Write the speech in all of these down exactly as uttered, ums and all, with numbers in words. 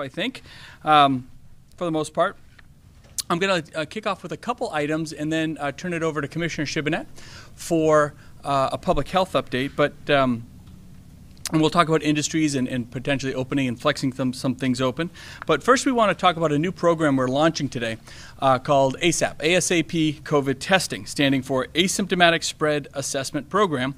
I think, um, for the most part. I'm going to uh, kick off with a couple items and then uh, turn it over to Commissioner Shibinette for uh, a public health update. But um, and we'll talk about industries and, and potentially opening and flexing them, some things open. But first, we want to talk about a new program we're launching today uh, called ASAP, ASAP COVID testing, standing for Asymptomatic Spread Assessment Program.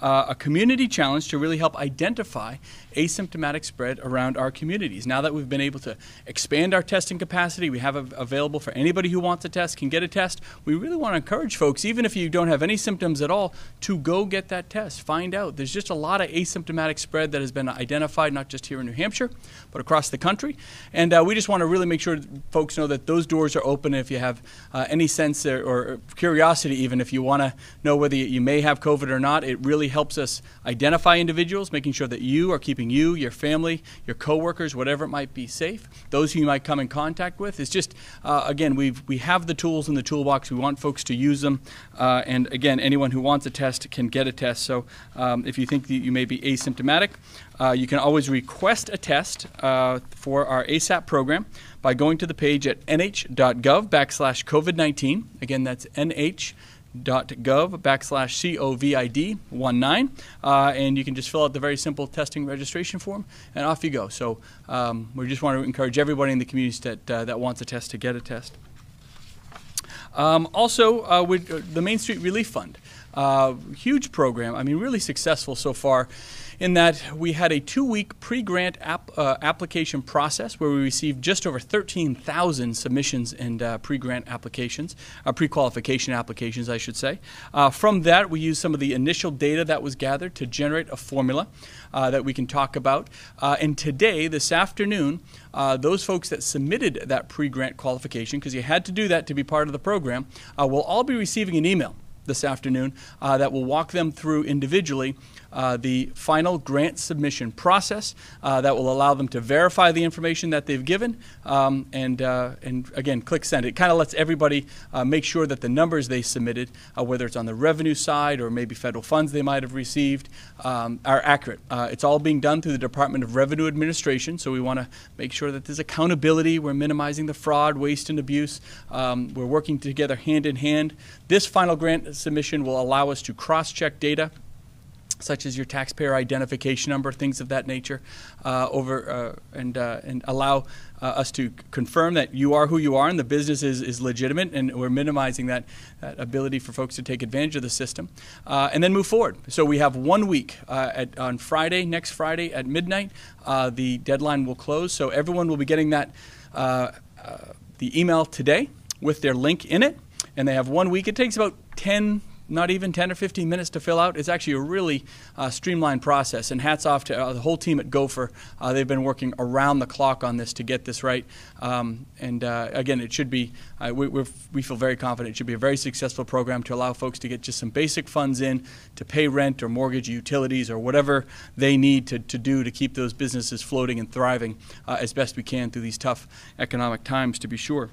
Uh, a community challenge to really help identify asymptomatic spread around our communities. Now that we've been able to expand our testing capacity, we have a, available for anybody who wants a test, can get a test. We really want to encourage folks, even if you don't have any symptoms at all, to go get that test, find out. There's just a lot of asymptomatic spread that has been identified, not just here in New Hampshire, but across the country. And uh, we just want to really make sure folks know that those doors are open. If you have uh, any sense or, or curiosity, even if you want to know whether you may have COVID or not, it really helps us identify individuals, making sure that you are keeping you, your family, your coworkers, whatever it might be, safe. Those who you might come in contact with. It's just, uh, again, we've, we have the tools in the toolbox. We want folks to use them. Uh, and again, anyone who wants a test can get a test. So um, if you think that you may be asymptomatic, uh, you can always request a test uh, for our ASAP program by going to the page at N H dot gov backslash COVID nineteen. Again, that's N H dot gov backslash COVID nineteen, uh, and you can just fill out the very simple testing registration form, and off you go. So um, we just want to encourage everybody in the community that, uh, that wants a test to get a test. Um, also, uh, with uh, the Main Street Relief Fund, uh, huge program, I mean really successful so far, in that we had a two-week pre-grant ap uh, application process where we received just over thirteen thousand submissions and uh, pre-grant applications, uh, pre-qualification applications, I should say. Uh, from that, we used some of the initial data that was gathered to generate a formula uh, that we can talk about. Uh, and today, this afternoon, uh, those folks that submitted that pre-grant qualification, because you had to do that to be part of the program, uh, will all be receiving an email this afternoon uh, that will walk them through individually Uh, the final grant submission process uh, that will allow them to verify the information that they've given um, and, uh, and again, click send. It kind of lets everybody uh, make sure that the numbers they submitted, uh, whether it's on the revenue side or maybe federal funds they might have received, um, are accurate. Uh, it's all being done through the Department of Revenue Administration, so we want to make sure that there's accountability. We're minimizing the fraud, waste, and abuse. Um, we're working together hand in hand. This final grant submission will allow us to cross-check data such as your taxpayer identification number, things of that nature, uh, over uh, and uh, and allow uh, us to confirm that you are who you are and the business is, is legitimate, and we're minimizing that, that ability for folks to take advantage of the system, uh, and then move forward. So we have one week uh, at, on Friday, next Friday at midnight, uh, the deadline will close. So everyone will be getting that uh, uh, the email today with their link in it, and they have one week. It takes about ten. Not even ten or fifteen minutes to fill out. It's actually a really uh, streamlined process, and hats off to uh, the whole team at Gopher. Uh, they've been working around the clock on this to get this right, um, and uh, again, it should be, uh, we, we're, we feel very confident it should be a very successful program to allow folks to get just some basic funds in to pay rent or mortgage, utilities, or whatever they need to, to do to keep those businesses floating and thriving uh, as best we can through these tough economic times, to be sure.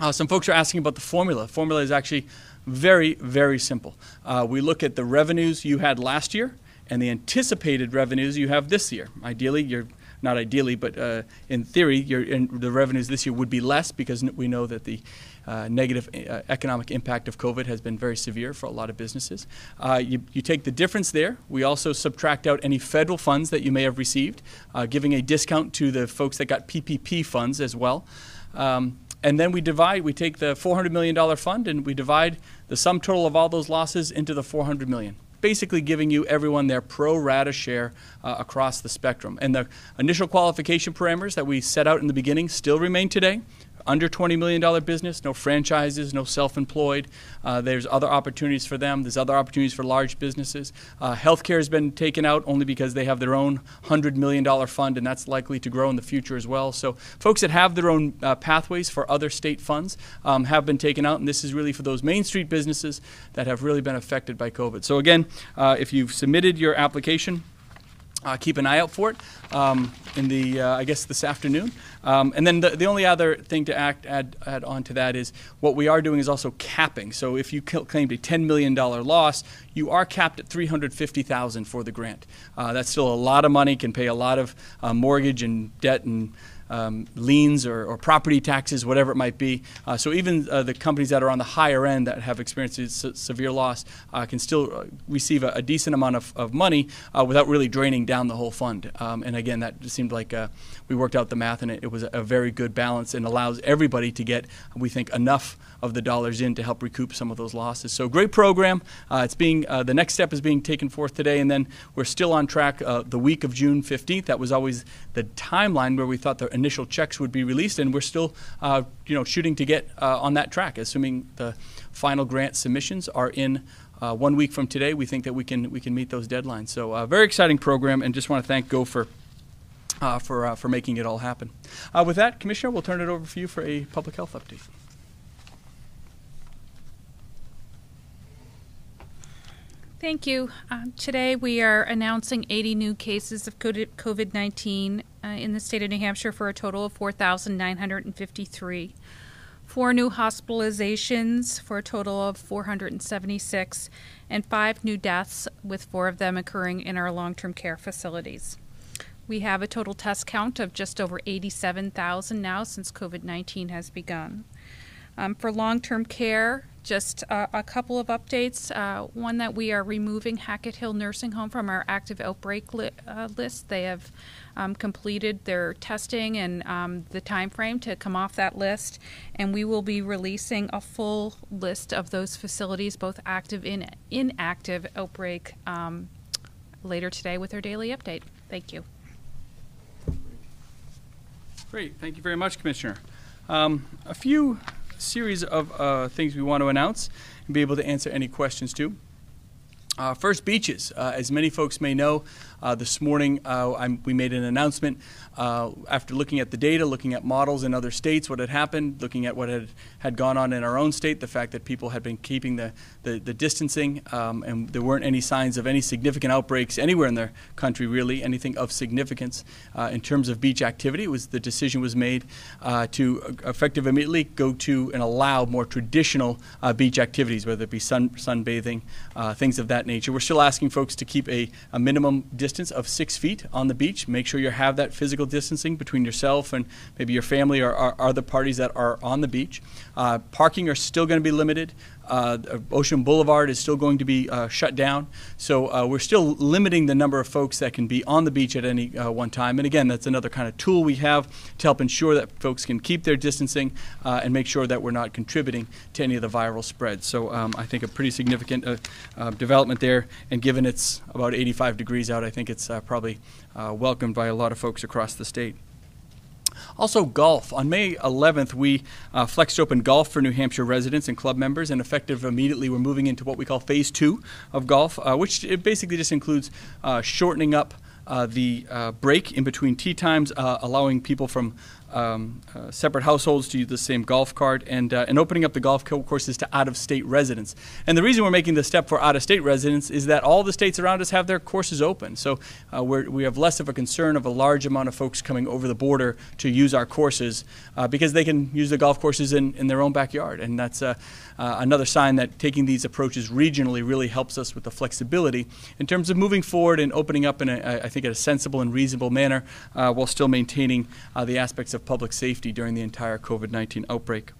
Uh, some folks are asking about the formula. Formula is actually very, very simple. Uh, we look at the revenues you had last year and the anticipated revenues you have this year. Ideally, you're not ideally, but uh, in theory, you're in, the revenues this year would be less because we know that the uh, negative uh, economic impact of COVID has been very severe for a lot of businesses. Uh, you, you take the difference there. We also subtract out any federal funds that you may have received, uh, giving a discount to the folks that got P P P funds as well. Um, And then we divide, we take the four hundred million dollar fund and we divide the sum total of all those losses into the four hundred million dollars, basically giving you everyone their pro rata share uh, across the spectrum. And the initial qualification parameters that we set out in the beginning still remain today. Under twenty million dollar business, no franchises, no self-employed. Uh, there's other opportunities for them. There's other opportunities for large businesses. Uh, healthcare has been taken out only because they have their own one hundred million dollar fund, and that's likely to grow in the future as well. So folks that have their own uh, pathways for other state funds um, have been taken out, and this is really for those Main Street businesses that have really been affected by COVID. So again, uh, if you've submitted your application, Uh, keep an eye out for it um, in the, uh, I guess, this afternoon. Um, and then the, the only other thing to act, add, add on to that is what we are doing is also capping. So if you claimed a ten million dollar loss, you are capped at three hundred fifty thousand dollars for the grant. Uh, that's still a lot of money, can pay a lot of uh, mortgage and debt and um, liens or, or property taxes, whatever it might be. Uh, so even uh, the companies that are on the higher end that have experienced se severe loss uh, can still receive a, a decent amount of, of money uh, without really draining down the whole fund. Um, and again, that just seemed like uh, we worked out the math, and it, it was a very good balance and allows everybody to get, we think, enough of the dollars in to help recoup some of those losses. So great program. Uh, it's being uh, the next step is being taken forth today, and then we're still on track uh, the week of June fifteenth. That was always the timeline where we thought the initial checks would be released, and we're still uh, you know, shooting to get uh, on that track. Assuming the final grant submissions are in uh, one week from today, we think that we can we can meet those deadlines. So a uh, very exciting program, and just want to thank Gopher uh, for uh, for making it all happen. Uh, with that, Commissioner, we'll turn it over for you for a public health update. Thank you. Um, today we are announcing eighty new cases of COVID nineteen uh, in the state of New Hampshire for a total of four thousand nine hundred fifty-three. Four new hospitalizations for a total of four hundred seventy-six, and five new deaths, with four of them occurring in our long-term care facilities. We have a total test count of just over eighty-seven thousand now since COVID nineteen has begun. Um, for long-term care, just uh, a couple of updates. Uh, one, that we are removing Hackett Hill Nursing Home from our active outbreak li uh, list. They have um, completed their testing and um, the time frame to come off that list, and we will be releasing a full list of those facilities, both active and inactive outbreak, um, later today with our daily update. Thank you. Great, thank you very much, Commissioner. Um, a few series of uh, things we want to announce and be able to answer any questions to. Uh, first, beaches. Uh, as many folks may know, uh, this morning uh, I'm, we made an announcement uh, after looking at the data, looking at models in other states, what had happened, looking at what had, had gone on in our own state, the fact that people had been keeping the, the, the distancing, um, and there weren't any signs of any significant outbreaks anywhere in the country, really, anything of significance. Uh, in terms of beach activity, it was, the decision was made uh, to, uh, effective immediately, go to and allow more traditional uh, beach activities, whether it be sun, sunbathing, uh, things of that nature. We're still asking folks to keep a, a minimum distance of six feet on the beach. Make sure you have that physical distancing between yourself and maybe your family or, or, or the parties that are on the beach. Uh, parking are still going to be limited. Uh, Ocean Boulevard is still going to be uh, shut down. So uh, we're still limiting the number of folks that can be on the beach at any uh, one time. And again, that's another kind of tool we have to help ensure that folks can keep their distancing uh, and make sure that we're not contributing to any of the viral spread. So um, I think a pretty significant uh, uh, development there. And given it's about eighty-five degrees out, I think it's uh, probably uh, welcomed by a lot of folks across the state. Also, golf. On May eleventh, we uh, flexed open golf for New Hampshire residents and club members, and effective immediately, we're moving into what we call phase two of golf, uh, which it basically just includes uh, shortening up Uh, the uh, break in between tee times, uh, allowing people from um, uh, separate households to use the same golf cart, and, uh, and opening up the golf courses to out-of-state residents. And the reason we're making this step for out-of-state residents is that all the states around us have their courses open. So uh, we're, we have less of a concern of a large amount of folks coming over the border to use our courses uh, because they can use the golf courses in, in their own backyard. And that's uh, uh, another sign that taking these approaches regionally really helps us with the flexibility in terms of moving forward and opening up in a, I think, I think in a sensible and reasonable manner uh, while still maintaining uh, the aspects of public safety during the entire COVID nineteen outbreak.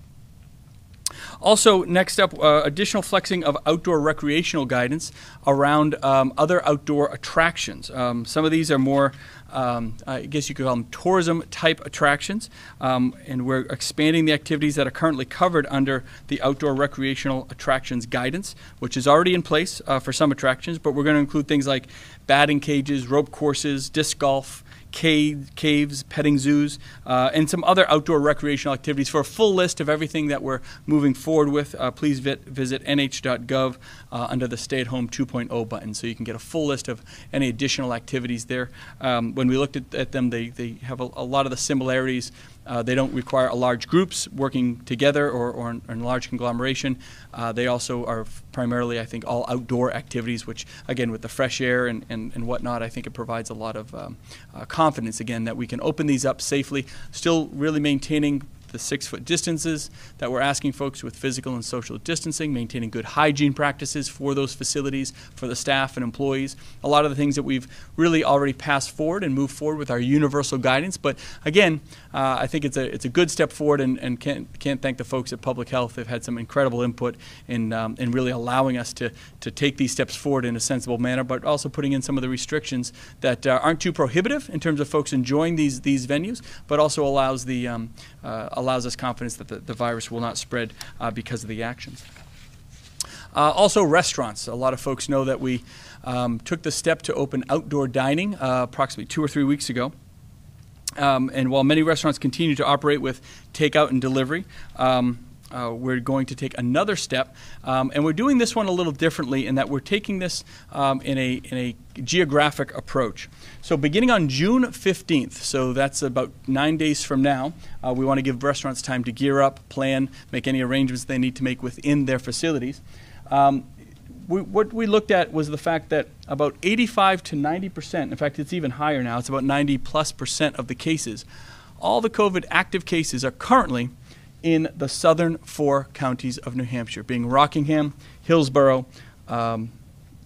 Also, next up, uh, additional flexing of outdoor recreational guidance around um, other outdoor attractions. Um, some of these are more, um, I guess you could call them tourism-type attractions, um, and we're expanding the activities that are currently covered under the outdoor recreational attractions guidance, which is already in place uh, for some attractions, but we're going to include things like batting cages, rope courses, disc golf, Cave, caves, petting zoos, uh, and some other outdoor recreational activities. For a full list of everything that we're moving forward with, uh, please vit, visit N H dot gov uh, under the Stay at Home two point oh button, so you can get a full list of any additional activities there. Um, when we looked at, at them, they, they have a, a lot of the similarities. Uh, they don't require large groups working together or, or, in, or in large conglomeration. Uh, they also are primarily, I think, all outdoor activities, which, again, with the fresh air and, and, and whatnot, I think it provides a lot of um, uh, confidence, again, that we can open these up safely, still really maintaining the six-foot distances that we're asking folks with physical and social distancing, maintaining good hygiene practices for those facilities, for the staff and employees. A lot of the things that we've really already passed forward and moved forward with our universal guidance. But again, uh, I think it's a, it's a good step forward, and, and can't, can't thank the folks at Public Health. They've had some incredible input in, um, in really allowing us to, to take these steps forward in a sensible manner, but also putting in some of the restrictions that uh, aren't too prohibitive in terms of folks enjoying these, these venues, but also allows, the, um, uh, allows us confidence that the, the virus will not spread uh, because of the actions. Uh, also, restaurants. A lot of folks know that we um, took the step to open outdoor dining uh, approximately two or three weeks ago. Um, and while many restaurants continue to operate with takeout and delivery, um, Uh, we're going to take another step, um, and we're doing this one a little differently in that we're taking this um, in a in a geographic approach. So beginning on June fifteenth, so that's about nine days from now, uh, we want to give restaurants time to gear up, plan, make any arrangements they need to make within their facilities. Um, we, what we looked at was the fact that about eighty-five to ninety percent, in fact it's even higher now, it's about ninety plus percent of the cases, all the COVID active cases are currently in the southern four counties of New Hampshire, being Rockingham, Hillsborough, um,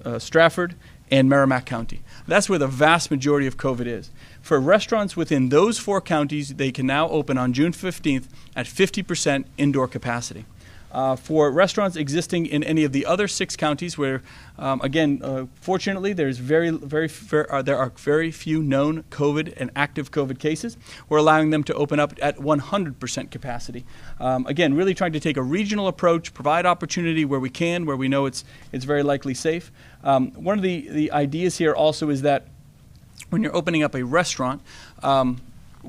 uh, Strafford, and Merrimack County. That's where the vast majority of COVID is. For restaurants within those four counties, they can now open on June fifteenth at fifty percent indoor capacity. Uh, for restaurants existing in any of the other six counties where, um, again, uh, fortunately, there's very, very, fair, uh, there are very few known COVID and active COVID cases, we're allowing them to open up at one hundred percent capacity. Um, again, really trying to take a regional approach, provide opportunity where we can, where we know it's, it's very likely safe. Um, one of the, the ideas here also is that when you're opening up a restaurant, um,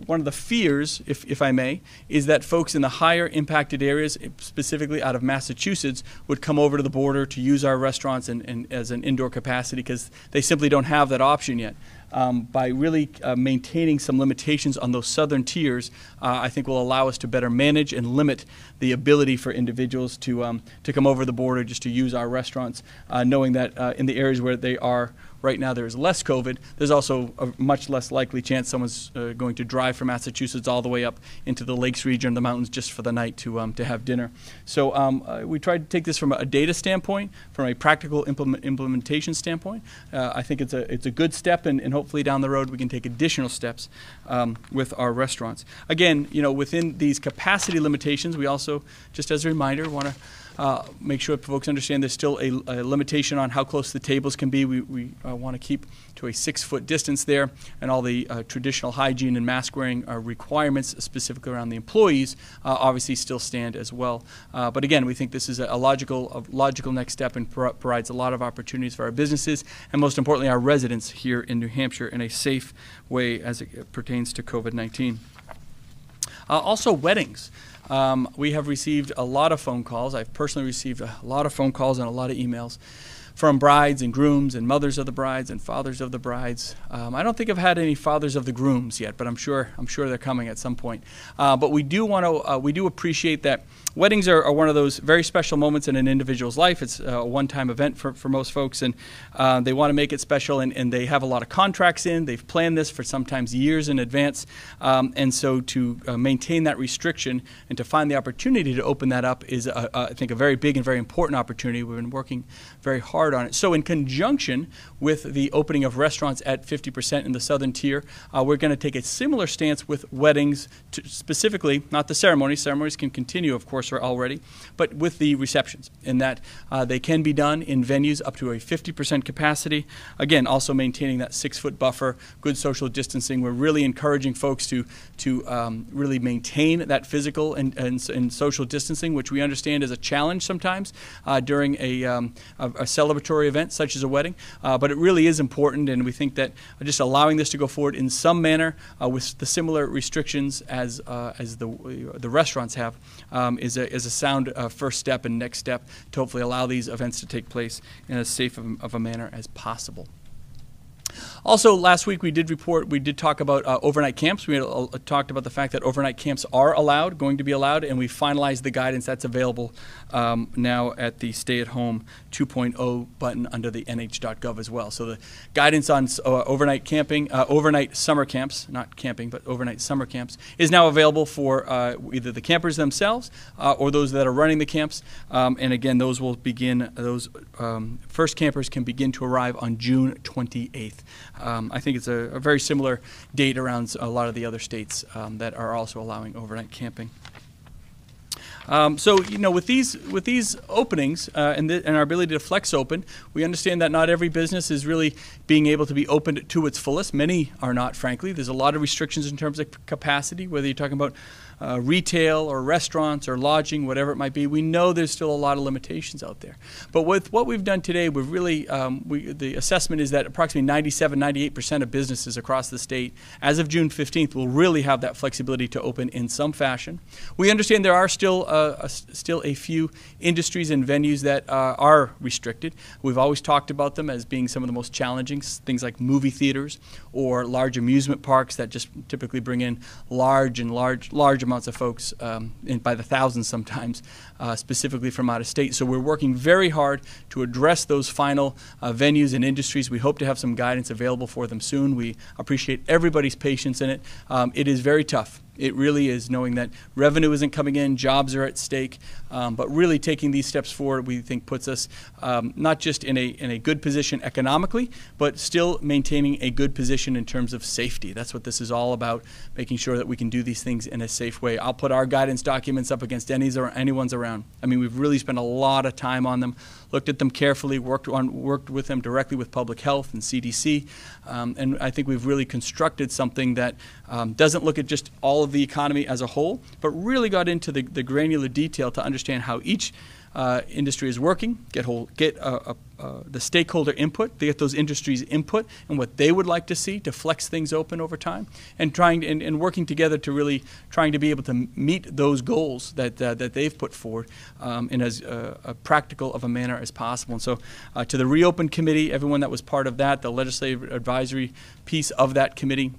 one of the fears, if, if I may, is that folks in the higher impacted areas, specifically out of Massachusetts, would come over to the border to use our restaurants and, and as an indoor capacity because they simply don't have that option yet. Um, by really uh, maintaining some limitations on those southern tiers, uh, I think will allow us to better manage and limit the ability for individuals to, um, to come over the border just to use our restaurants, uh, knowing that uh, in the areas where they are right now there is less COVID, there's also a much less likely chance someone's uh, going to drive from Massachusetts all the way up into the lakes region, the mountains, just for the night to, um, to have dinner. So um, uh, we tried to take this from a data standpoint, from a practical implement implementation standpoint. Uh, I think it's a, it's a good step, and, and hopefully down the road we can take additional steps um, with our restaurants. Again, you know, within these capacity limitations, we also, just as a reminder, want to Uh, make sure folks understand there's still a, a limitation on how close the tables can be. We, we uh, want to keep to a six-foot distance there, and all the uh, traditional hygiene and mask wearing uh, requirements specifically around the employees uh, obviously still stand as well. Uh, but again, we think this is a, a logical a logical next step and pro provides a lot of opportunities for our businesses and, most importantly, our residents here in New Hampshire in a safe way as it pertains to COVID nineteen. Uh, also, weddings. Um, we have received a lot of phone calls. I've personally received a lot of phone calls and a lot of emails from brides and grooms and mothers of the brides and fathers of the brides. Um, I don't think I've had any fathers of the grooms yet, but I'm sure I'm sure they're coming at some point. Uh, but we do want to uh, we do appreciate that weddings are, are one of those very special moments in an individual's life. It's a one-time event for, for most folks, and uh, they want to make it special, and, and they have a lot of contracts in. They've planned this for sometimes years in advance, um, and so to uh, maintain that restriction and to find the opportunity to open that up is, uh, uh, I think, a very big and very important opportunity. We've been working very hard on it. So in conjunction with the opening of restaurants at fifty percent in the southern tier, uh, we're going to take a similar stance with weddings, to specifically, not the ceremonies. Ceremonies can continue, of course, are already, but with the receptions, in that uh, they can be done in venues up to a fifty percent capacity. Again, also maintaining that six-foot buffer, good social distancing. We're really encouraging folks to to um, really maintain that physical and, and, and social distancing, which we understand is a challenge sometimes uh, during a, um, a, a celebratory event such as a wedding, uh, but it really is important, and we think that just allowing this to go forward in some manner uh, with the similar restrictions as uh, as the the restaurants have um, is A, is a sound uh, first step and next step to hopefully allow these events to take place in as safe of, of a manner as possible. Also, last week we did report, we did talk about uh, overnight camps. We had, uh, talked about the fact that overnight camps are allowed, going to be allowed, and we finalized the guidance that's available um, now at the Stay at Home two point oh button under the N H dot gov as well. So the guidance on uh, overnight camping, uh, overnight summer camps, not camping, but overnight summer camps, is now available for uh, either the campers themselves uh, or those that are running the camps. Um, and again, those will begin, those um, first campers can begin to arrive on June twenty-eighth. Um, I think it's a, a very similar date around a lot of the other states um, that are also allowing overnight camping. Um, so, you know, with these with these openings uh, and, the, and our ability to flex open, we understand that not every business is really being able to be opened to its fullest. Many are not, frankly. There's a lot of restrictions in terms of capacity, whether you're talking about Uh, retail or restaurants or lodging, whatever it might be. We know there's still a lot of limitations out there. But with what we've done today, we've really, um, we, the assessment is that approximately ninety-seven, ninety-eight percent of businesses across the state, as of June fifteenth, will really have that flexibility to open in some fashion. We understand there are still, uh, a, still a few industries and venues that uh, are restricted. We've always talked about them as being some of the most challenging, things like movie theaters or large amusement parks that just typically bring in large and large, large amounts amounts of folks, um, and by the thousands sometimes, uh, specifically from out of state. So we're working very hard to address those final uh, venues and industries. We hope to have some guidance available for them soon. We appreciate everybody's patience in it. Um, it is very tough. It really is, knowing that revenue isn't coming in, jobs are at stake, um, but really taking these steps forward, we think, puts us um, not just in a, in a good position economically, but still maintaining a good position in terms of safety. That's what this is all about, making sure that we can do these things in a safe way. I'll put our guidance documents up against any or anyone's around. I mean, we've really spent a lot of time on them, looked at them carefully, worked, on, worked with them directly with public health and C D C, um, and I think we've really constructed something that um, doesn't look at just all of the economy as a whole, but really got into the, the granular detail to understand how each uh, industry is working, get, whole, get a, a, a, the stakeholder input, to get those industries' input and what they would like to see to flex things open over time, and trying and, and working together to really trying to be able to meet those goals that uh, that they've put forward um, in as uh, a practical of a manner as possible. And so, uh, to the Reopen Committee, everyone that was part of that, the legislative advisory piece of that committee.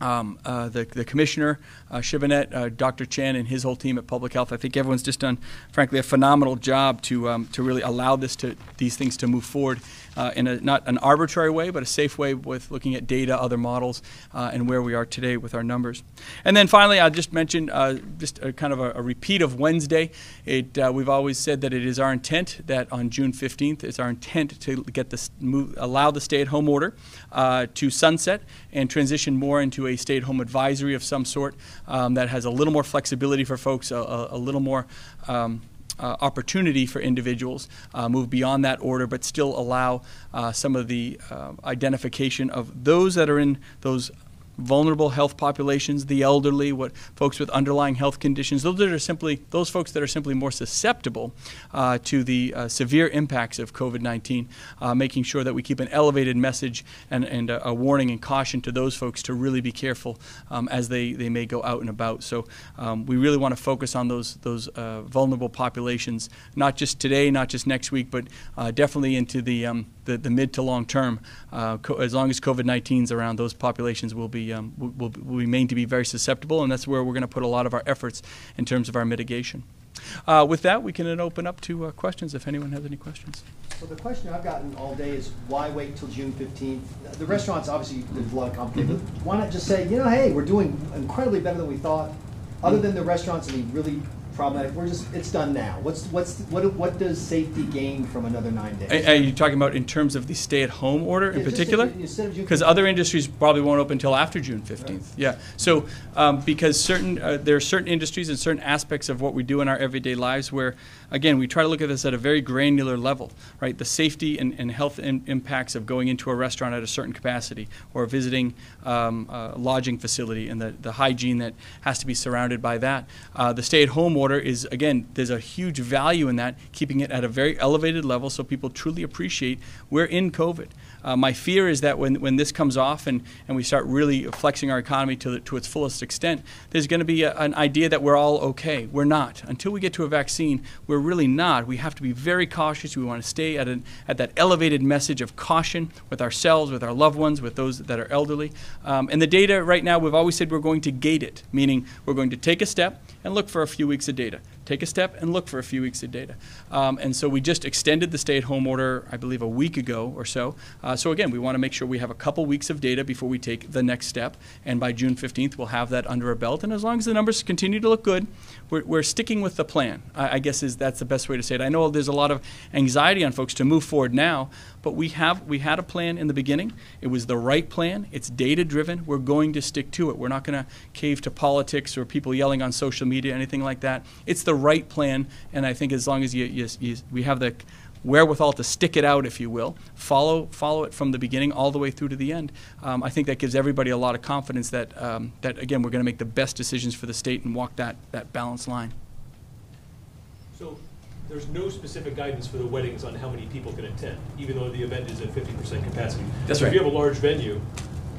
Um, uh, the, the commissioner, uh, Shibinette, uh, Doctor Chan, and his whole team at Public Health. I think everyone's just done, frankly, a phenomenal job to um, to really allow this to these things to move forward uh, in a, not an arbitrary way, but a safe way, with looking at data, other models, uh, and where we are today with our numbers. And then finally, I just mentioned uh, just a, kind of a, a repeat of Wednesday. It uh, we've always said that it is our intent that on June fifteenth, it's our intent to get this move, allow the stay-at-home order uh, to sunset and transition more into a stay-at-home advisory of some sort um, that has a little more flexibility for folks, a, a, a little more um, uh, opportunity for individuals, uh, move beyond that order, but still allow uh, some of the uh, identification of those that are in those vulnerable health populations, the elderly, what folks with underlying health conditions, those that are simply those folks that are simply more susceptible uh, to the uh, severe impacts of COVID nineteen, uh, making sure that we keep an elevated message and, and a, a warning and caution to those folks to really be careful um, as they, they may go out and about. So um, we really want to focus on those those uh, vulnerable populations, not just today, not just next week, but uh, definitely into the um, The, the mid to long term. Uh, co as long as COVID nineteen is around, those populations will be um, will, will, will remain to be very susceptible, and that's where we're going to put a lot of our efforts in terms of our mitigation. Uh, with that, we can then open up to uh, questions if anyone has any questions. Well, the question I've gotten all day is why wait till June fifteenth? The restaurants, obviously, there's a lot of competition. Mm-hmm. Why not just say, you know, hey, we're doing incredibly better than we thought. Other than the restaurants, I mean, really problematic. We're just, it's done now. What's, what's, what, what does safety gain from another nine days? Are, are you talking about in terms of the stay-at-home order in yeah, particular? Because other industries probably won't open until after June fifteenth. Right. Yeah. So um, because certain uh, there are certain industries and certain aspects of what we do in our everyday lives where, again, we try to look at this at a very granular level, right? The safety and, and health in, impacts of going into a restaurant at a certain capacity or visiting um, a lodging facility and the, the hygiene that has to be surrounded by that. Uh, the stay-at-home order is, again, there's a huge value in that, keeping it at a very elevated level so people truly appreciate we're in COVID. Uh, my fear is that when, when this comes off and, and we start really flexing our economy to, the, to its fullest extent, there's going to be a, an idea that we're all okay. We're not. Until we get to a vaccine, we're really not. We have to be very cautious. We want to stay at, an, at that elevated message of caution with ourselves, with our loved ones, with those that are elderly. Um, and the data right now, we've always said we're going to gate it, meaning we're going to take a step and look for a few weeks of data. Take a step and look for a few weeks of data. Um, and so we just extended the stay-at-home order, I believe, a week ago or so. Uh, so again, we want to make sure we have a couple weeks of data before we take the next step. And by June fifteenth, we'll have that under our belt. And as long as the numbers continue to look good, we're, we're sticking with the plan, I, I guess is that's the best way to say it. I know there's a lot of anxiety on folks to move forward now, but we, have, we had a plan in the beginning. It was the right plan. It's data-driven. We're going to stick to it. We're not going to cave to politics or people yelling on social media, anything like that. It's the right plan, and I think as long as you, you, you, we have the wherewithal to stick it out, if you will, follow follow it from the beginning all the way through to the end, um, I think that gives everybody a lot of confidence that, um, that again, we're going to make the best decisions for the state and walk that, that balanced line. So there's no specific guidance for the weddings on how many people can attend, even though the event is at fifty percent capacity. That's right. So if you have a large venue,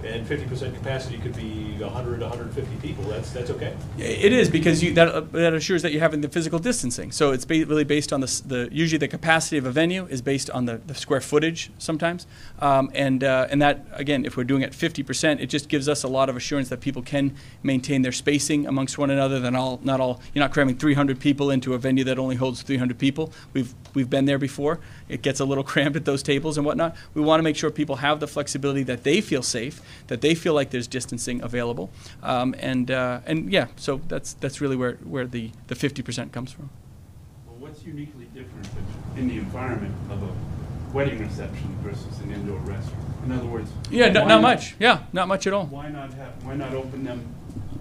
and fifty percent capacity could be one hundred, one hundred fifty people. That's that's okay. It is, because you, that uh, that assures that you're having the physical distancing. So it's ba really based on the the usually the capacity of a venue is based on the, the square footage sometimes, um, and uh, and that again, if we're doing it fifty percent, it just gives us a lot of assurance that people can maintain their spacing amongst one another. Then all not all you're not cramming three hundred people into a venue that only holds three hundred people. We've we've been there before. It gets a little cramped at those tables and whatnot. We want to make sure people have the flexibility that they feel safe, that they feel like there's distancing available, um, and uh, and yeah, so that's that's really where where the the fifty percent comes from. Well, what's uniquely different in the environment of a wedding reception versus an indoor restaurant? In other words, yeah, no, not much. Yeah, not much at all. Why not have? Why not open them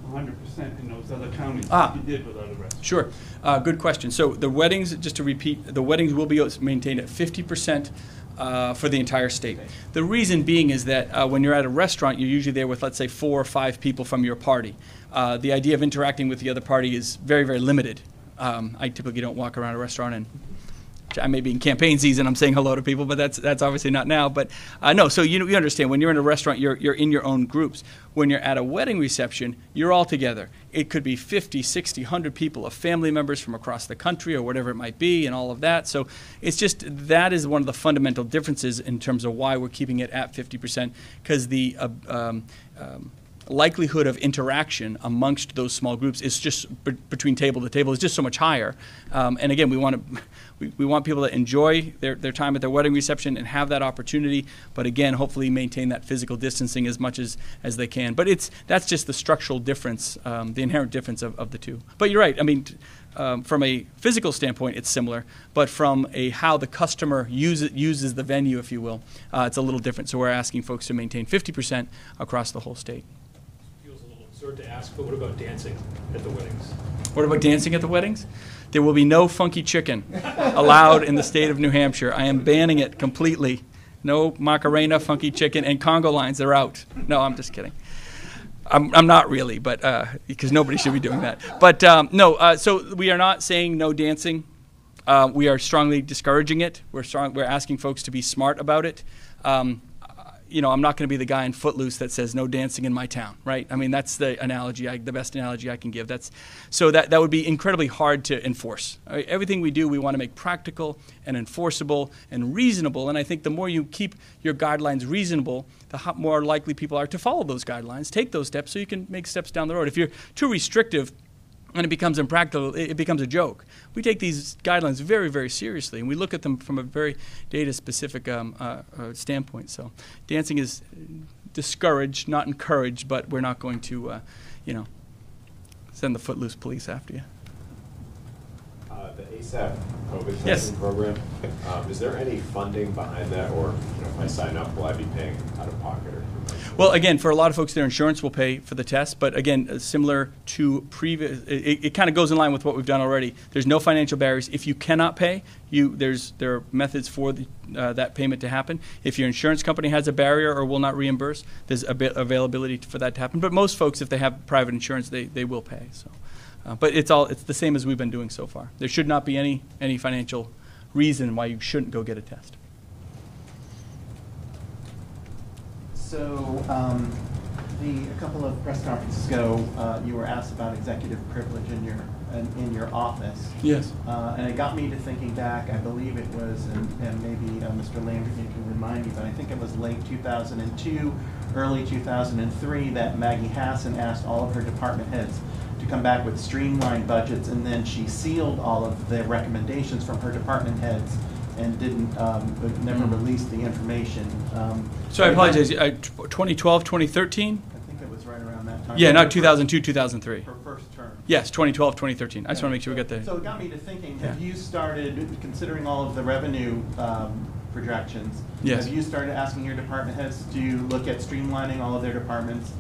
one hundred percent in those other counties ah, that you did with other restaurants? Sure, uh, good question. So the weddings, just to repeat, the weddings will be maintained at fifty percent. Uh, for the entire state. The reason being is that uh, when you're at a restaurant, you're usually there with, let's say, four or five people from your party. Uh, the idea of interacting with the other party is very, very limited. Um, I typically don't walk around a restaurant, and I may be in campaign season, I'm saying hello to people, but that's that's obviously not now. But uh, no, so you, you understand, when you're in a restaurant, you're, you're in your own groups. When you're at a wedding reception, you're all together. It could be fifty, sixty, one hundred people of family members from across the country or whatever it might be and all of that. So it's just that is one of the fundamental differences in terms of why we're keeping it at fifty percent, because the uh, um, um, likelihood of interaction amongst those small groups is just between table to table is just so much higher. Um, and again, we want to we, we want people to enjoy their, their time at their wedding reception and have that opportunity, but again, hopefully maintain that physical distancing as much as as they can. But it's that's just the structural difference, um, the inherent difference of, of the two. But you're right, I mean, Um, from a physical standpoint, it's similar, but from a how the customer use, uses the venue, if you will, uh, it's a little different. So we're asking folks to maintain fifty percent across the whole state. It feels a little absurd to ask, but what about dancing at the weddings? What about dancing at the weddings? There will be no funky chicken allowed in the state of New Hampshire. I am banning it completely. No Macarena, funky chicken, and Congo lines are out. No, I'm just kidding. I'm, I'm not really, but uh, because nobody should be doing that. But um, no, uh, so we are not saying no dancing. Uh, we are strongly discouraging it. We're strong, we're asking folks to be smart about it. Um, you know, I'm not going to be the guy in Footloose that says no dancing in my town, right? I mean, that's the analogy, I, the best analogy I can give. That's so that that would be incredibly hard to enforce. All right? Everything we do, we want to make practical and enforceable and reasonable. And I think the more you keep your guidelines reasonable, the ho more likely people are to follow those guidelines, take those steps, so you can make steps down the road. If you're too restrictive, and it becomes impractical, it becomes a joke. We take these guidelines very, very seriously, and we look at them from a very data-specific um, uh, uh, standpoint. So dancing is discouraged, not encouraged, but we're not going to, uh, you know, send the Footloose police after you. Uh, the ASAP COVID testing yes. program, um, is there any funding behind that, or you know, if I sign up, will I be paying out of pocket? Or Well, again, for a lot of folks, their insurance will pay for the test. But again, similar to previous, it, it kind of goes in line with what we've done already. There's no financial barriers. If you cannot pay, you there's there are methods for the, uh, that payment to happen. If your insurance company has a barrier or will not reimburse, there's a bit availability for that to happen. But most folks, if they have private insurance, they they will pay. So, uh, but it's all it's the same as we've been doing so far. There should not be any any financial reason why you shouldn't go get a test. So um, the, a couple of press conferences ago, uh, you were asked about executive privilege in your in, in your office. Yes. Uh, and it got me to thinking back. I believe it was, and, and maybe uh, Mister Lambert, you can remind me, but I think it was late two thousand two, early two thousand three, that Maggie Hassan asked all of her department heads to come back with streamlined budgets, and then she sealed all of the recommendations from her department heads and didn't, um, but never released the information. Um, so I apologize, uh, twenty twelve, twenty thirteen? I think it was right around that time. Yeah, not two thousand two, two thousand three. Her first term. Yes, twenty twelve, twenty thirteen. I just yeah. want to make sure we get that. So it got me to thinking, have yeah. you started, considering all of the revenue um, projections, yes. have you started asking your department heads to look at streamlining all of their departments?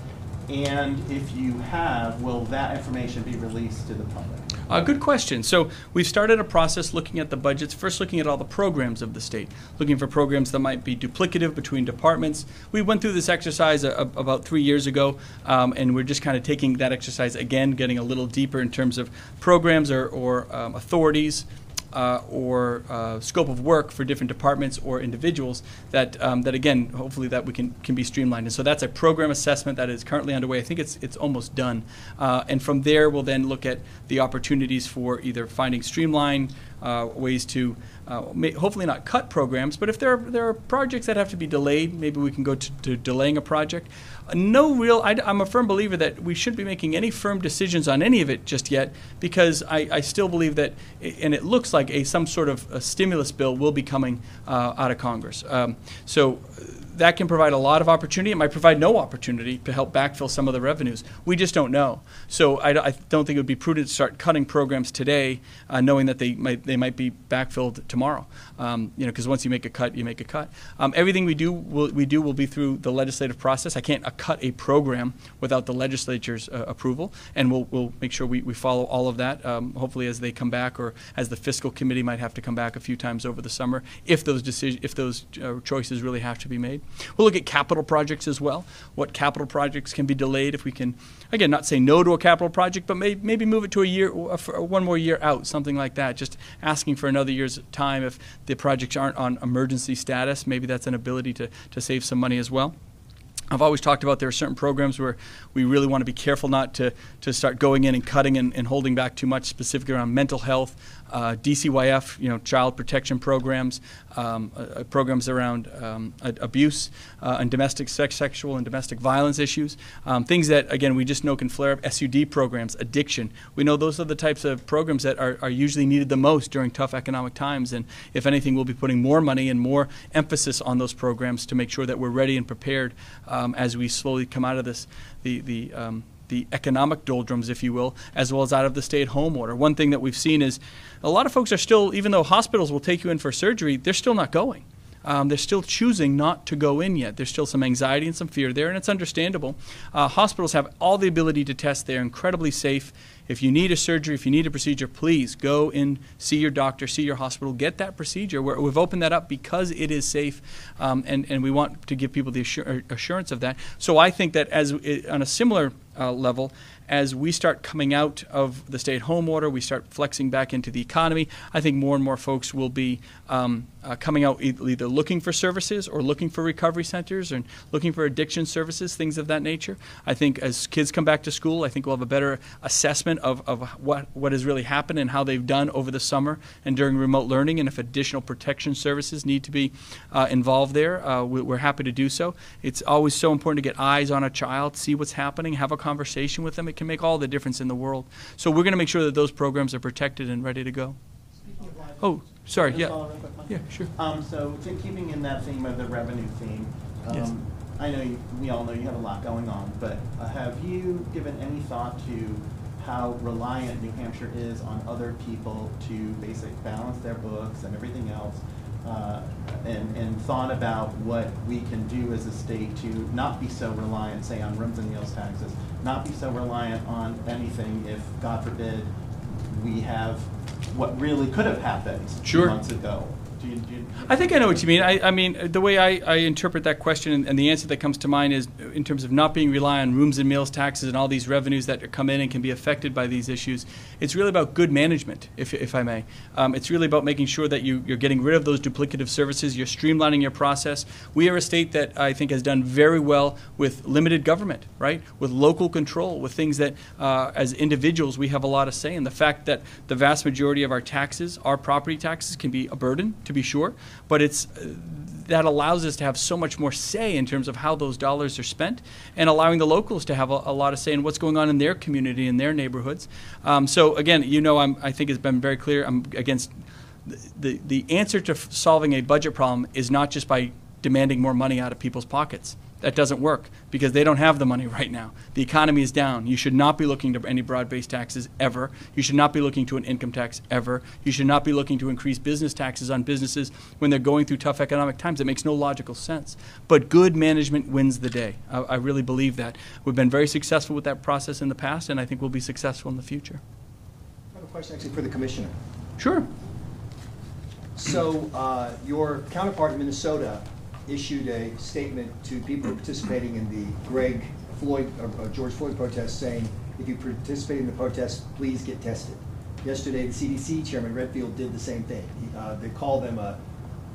And if you have, will that information be released to the public? Uh, good question. So we've started a process looking at the budgets, first looking at all the programs of the state, looking for programs that might be duplicative between departments. We went through this exercise a, a, about three years ago, um, and we're just kind of taking that exercise again, getting a little deeper in terms of programs or, or um, authorities. Uh, or uh, scope of work for different departments or individuals that, um, that again, hopefully that we can, can be streamlined. And so that's a program assessment that is currently underway. I think it's, it's almost done. Uh, and from there, we'll then look at the opportunities for either finding streamlined uh, ways to uh, may, hopefully not cut programs, but if there are, there are projects that have to be delayed, maybe we can go to, to delaying a project. No real, I, I'm a firm believer that we shouldn't be making any firm decisions on any of it just yet, because I, I still believe that, and it looks like a some sort of a stimulus bill will be coming uh, out of Congress. Um, so that can provide a lot of opportunity. It might provide no opportunity to help backfill some of the revenues. We just don't know. So I, I don't think it would be prudent to start cutting programs today, uh, knowing that they might they might be backfilled tomorrow. Um, you know, because once you make a cut, you make a cut. Um, everything we do will we do will be through the legislative process. I can't uh, cut a program without the legislature's uh, approval, and we'll we'll make sure we, we follow all of that. Um, hopefully, as they come back, or as the fiscal committee might have to come back a few times over the summer, if those decision if those uh, choices really have to be made. We'll look at capital projects as well, what capital projects can be delayed if we can, again, not say no to a capital project, but may, maybe move it to a year, one more year out, something like that, just asking for another year's time if the projects aren't on emergency status. Maybe that's an ability to, to save some money as well. I've always talked about there are certain programs where we really want to be careful not to, to start going in and cutting and, and holding back too much, specifically around mental health, uh, D C Y F, you know, child protection programs, um, uh, programs around um, abuse uh, and domestic sex, sexual and domestic violence issues, um, things that, again, we just know can flare up, S U D programs, addiction. We know those are the types of programs that are, are usually needed the most during tough economic times, and if anything, we'll be putting more money and more emphasis on those programs to make sure that we're ready and prepared uh, Um, as we slowly come out of this, the, the, um, the economic doldrums, if you will, as well as out of the stay-at-home order. One thing that we've seen is a lot of folks are still, even though hospitals will take you in for surgery, they're still not going. Um, they're still choosing not to go in yet. There's still some anxiety and some fear there, and it's understandable. Uh, hospitals have all the ability to test. They're incredibly safe. If you need a surgery, if you need a procedure, please go and see your doctor, see your hospital, get that procedure. We're, we've opened that up because it is safe, um, and, and we want to give people the assur assurance of that. So I think that as it, on a similar uh, level, as we start coming out of the stay-at-home order, we start flexing back into the economy, I think more and more folks will be um, uh, coming out either looking for services or looking for recovery centers and looking for addiction services, things of that nature. I think as kids come back to school, I think we'll have a better assessment of, of what, what has really happened and how they've done over the summer and during remote learning, and if additional protection services need to be uh, involved there, uh, we, we're happy to do so. It's always so important to get eyes on a child, see what's happening, have a conversation with them. It can make all the difference in the world. So we're going to make sure that those programs are protected and ready to go. Oh, sorry. Yeah. Yeah, sure. Um, so keeping in that theme of the revenue theme, um, yes. I know you, we all know you have a lot going on, but uh, have you given any thought to how reliant New Hampshire is on other people to basically balance their books and everything else, uh, and, and thought about what we can do as a state to not be so reliant, say, on rooms and meals taxes, not be so reliant on anything if, God forbid, we have what really could have happened sure. two months ago Do you, do you I think I know what you mean. I, I mean, the way I, I interpret that question and, and the answer that comes to mind is in terms of not being reliant on rooms and meals taxes and all these revenues that come in and can be affected by these issues. It's really about good management, if, if I may. Um, it's really about making sure that you, you're getting rid of those duplicative services. You're streamlining your process. We are a state that I think has done very well with limited government, right? With local control, with things that uh, as individuals we have a lot of say in. The fact that the vast majority of our taxes, our property taxes, can be a burden, to be sure, but it's uh, that allows us to have so much more say in terms of how those dollars are spent, and allowing the locals to have a, a lot of say in what's going on in their community, in their neighborhoods. Um, so again, you know, I'm, I think it's been very clear. I'm against the the answer to f solving a budget problem is not just by demanding more money out of people's pockets. That doesn't work because they don't have the money right now. The economy is down. You should not be looking to any broad-based taxes ever. You should not be looking to an income tax ever. You should not be looking to increase business taxes on businesses when they're going through tough economic times. It makes no logical sense. But good management wins the day. I, I really believe that. We've been very successful with that process in the past, and I think we'll be successful in the future. I have a question actually for the Commissioner. Sure. So uh, your counterpart in Minnesota issued a statement to people participating in the Greg Floyd, or George Floyd protest, saying, if you participate in the protest, please get tested. Yesterday, the C D C chairman, Redfield, did the same thing. He, uh, they called them a,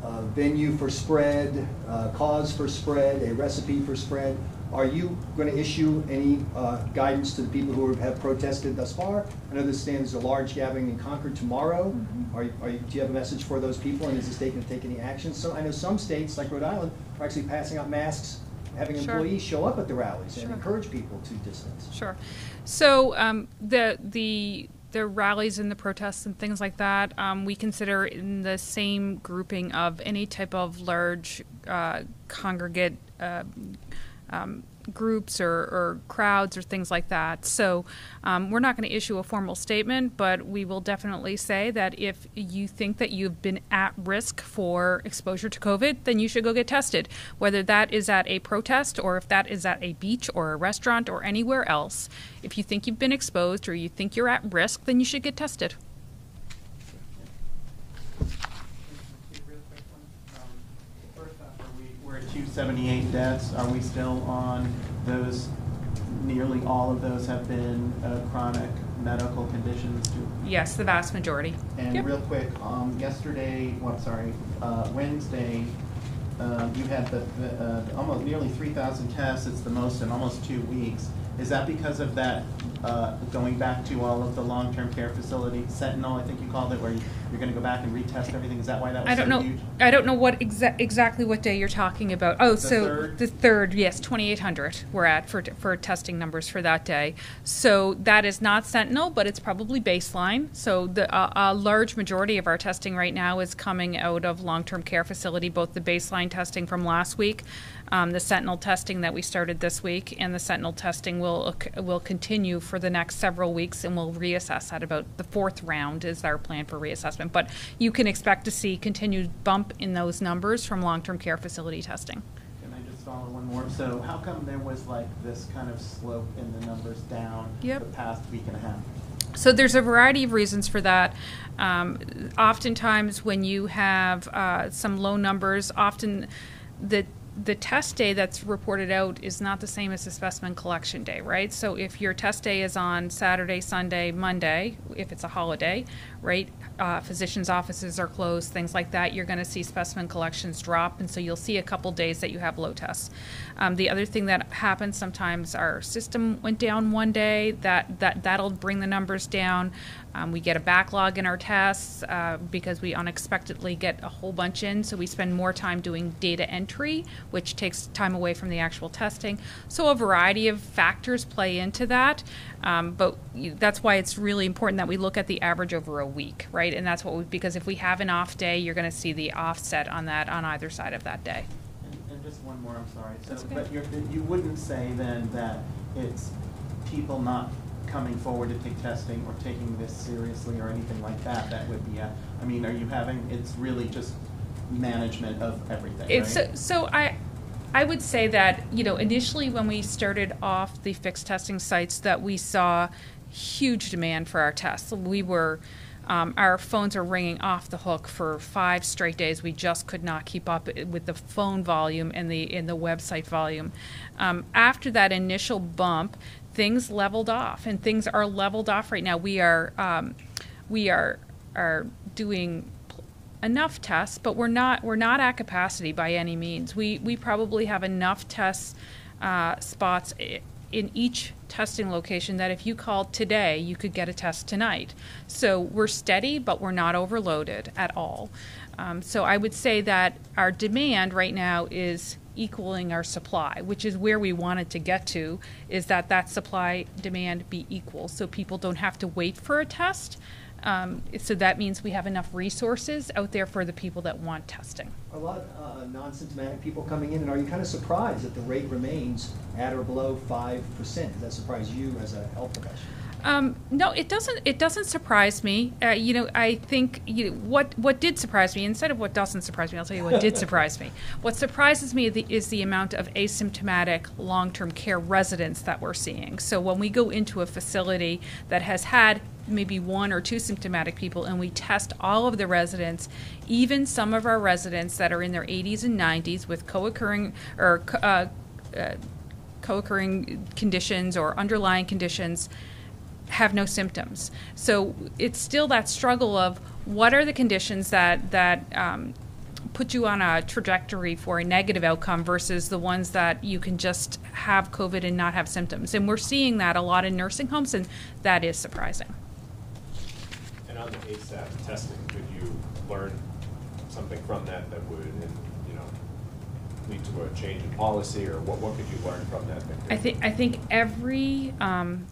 a venue for spread, a cause for spread, a recipe for spread. Are you going to issue any uh, guidance to the people who have protested thus far? I know this stands a large gathering in Concord tomorrow. Mm-hmm. are, are you, do you have a message for those people, and is the state going to take any action? So I know some states, like Rhode Island, are actually passing out masks, having sure. employees show up at the rallies sure. and encourage people to distance. Sure. So um, the the. the rallies and the protests and things like that, um, we consider in the same grouping of any type of large uh, congregate uh, um, groups or, or crowds or things like that. So um, we're not going to issue a formal statement, but we will definitely say that if you think that you've been at risk for exposure to COVID, then you should go get tested, whether that is at a protest or if that is at a beach or a restaurant or anywhere else. If you think you've been exposed or you think you're at risk, then you should get tested. two seventy-eight deaths. Are we still on those? Nearly all of those have been uh, chronic medical conditions. Too. Yes, the vast majority. And yep. real quick, um, yesterday, well, sorry, uh, Wednesday, uh, you had the, the, uh, the almost nearly three thousand tests. It's the most in almost two weeks. Is that because of that uh, going back to all of the long-term care facility, Sentinel, I think you called it, where you, you're going to go back and retest everything? Is that why that was I don't so know, huge? I don't know what exa exactly what day you're talking about. Oh, the so third? the third, yes, twenty-eight hundred we're at for, for testing numbers for that day. So that is not Sentinel, but it's probably baseline. So the, uh, a large majority of our testing right now is coming out of long-term care facility, both the baseline testing from last week, Um, the Sentinel testing that we started this week, and the Sentinel testing will will continue for the next several weeks, and we'll reassess at about the fourth round is our plan for reassessment. But you can expect to see continued bump in those numbers from long-term care facility testing. Can I just follow one more? So how come there was like this kind of slope in the numbers down yep. the past week and a half? So there's a variety of reasons for that. Um, oftentimes when you have uh, some low numbers, often the the test day that's reported out is not the same as the specimen collection day, right? So if your test day is on Saturday, Sunday, Monday, if it's a holiday, right, uh, physicians' offices are closed, things like that, you're going to see specimen collections drop, and so you'll see a couple days that you have low tests. Um, the other thing that happens sometimes, our system went down one day, that, that, that'll bring the numbers down. Um, we get a backlog in our tests uh, because we unexpectedly get a whole bunch in, so we spend more time doing data entry, which takes time away from the actual testing. So a variety of factors play into that, um, but that's why it's really important that we look at the average over a week, right? And that's what we, because if we have an off day, you're going to see the offset on that on either side of that day. And, and just one more, I'm sorry. So, okay. But you're, you wouldn't say then that it's people not coming forward to take testing or taking this seriously or anything like that, that would be a, I mean, are you having, it's really just management of everything, it's right? So, so I, I would say that, you know, initially when we started off the fixed testing sites that we saw huge demand for our tests. We were Um, our phones are ringing off the hook for five straight days. We just could not keep up with the phone volume and the in the website volume. Um, after that initial bump, things leveled off, and things are leveled off right now. We are um, we are are doing enough tests, but we're not we're not at capacity by any means. We we probably have enough tests uh, spots in each testing location that if you called today, you could get a test tonight. So we're steady, but we're not overloaded at all. Um, so I would say that our demand right now is equaling our supply, which is where we wanted to get to, is that that supply demand be equal, so people don't have to wait for a test. Um, so that means we have enough resources out there for the people that want testing. A lot of uh, non-symptomatic people coming in, and are you kind of surprised that the rate remains at or below five percent? Does that surprise you as a health professional? Um, no, it doesn't. It doesn't surprise me. Uh, you know, I think you know, what what did surprise me. Instead of what doesn't surprise me, I'll tell you what did surprise me. What surprises me the, is the amount of asymptomatic long-term care residents that we're seeing. So when we go into a facility that has had maybe one or two symptomatic people, and we test all of the residents, even some of our residents that are in their eighties and nineties with co-occurring or uh, uh, co-occurring conditions or underlying conditions, have no symptoms. So it's still that struggle of what are the conditions that that um, put you on a trajectory for a negative outcome versus the ones that you can just have COVID and not have symptoms. And we're seeing that a lot in nursing homes, and that is surprising. And on the ASAP testing, could you learn something from that that would, you know, lead to a change in policy, or what, what could you learn from that? I think I think every um,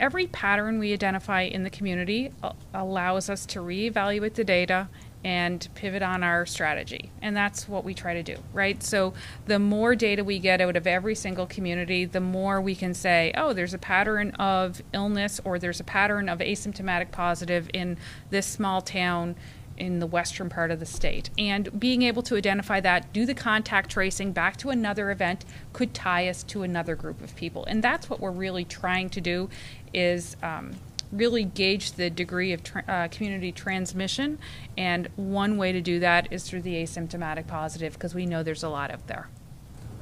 Every pattern we identify in the community allows us to reevaluate the data and pivot on our strategy. And that's what we try to do, right? So the more data we get out of every single community, the more we can say, oh, there's a pattern of illness, or there's a pattern of asymptomatic positive in this small town in the western part of the state. And being able to identify that, do the contact tracing back to another event, could tie us to another group of people. And that's what we're really trying to do, is um, really gauge the degree of tra uh, community transmission. And one way to do that is through the asymptomatic positive, because we know there's a lot out there.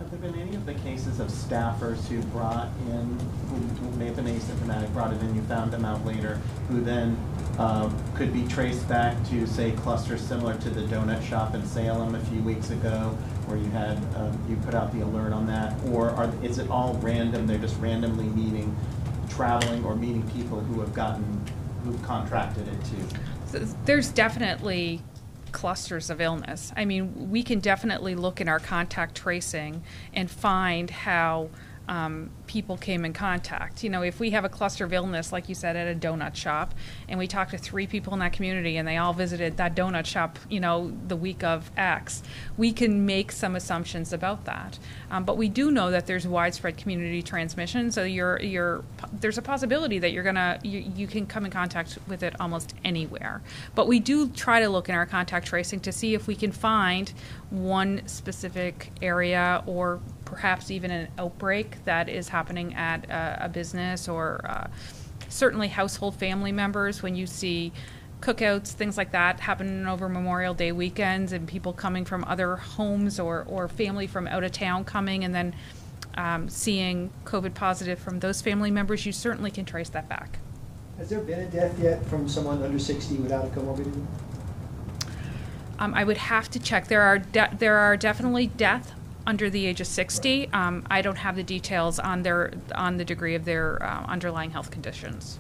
Have there been any of the cases of staffers who brought in, who may have been asymptomatic, brought it in, you found them out later, who then um, could be traced back to, say, clusters similar to the donut shop in Salem a few weeks ago, where you had, um, you put out the alert on that? Or are, is it all random? They're just randomly meeting, traveling, or meeting people who have gotten, who've contracted it too? There's definitely clusters of illness. I mean, we can definitely look in our contact tracing and find how um, people came in contact. You know, if we have a cluster of illness, like you said, at a donut shop, and we talk to three people in that community and they all visited that donut shop, you know, the week of X, we can make some assumptions about that. Um, but we do know that there's widespread community transmission, so you're, you're, there's a possibility that you're gonna, you, you can come in contact with it almost anywhere. But we do try to look in our contact tracing to see if we can find one specific area, or perhaps even an outbreak that is happening at a, a business, or uh, certainly household family members. When you see cookouts, things like that happening over Memorial Day weekends, and people coming from other homes, or, or family from out of town coming and then um, seeing COVID positive from those family members, you certainly can trace that back. Has there been a death yet from someone under sixty without a comorbidity? Um, I would have to check. There are de there are definitely death under the age of sixty. Um, I don't have the details on their on the degree of their uh, underlying health conditions.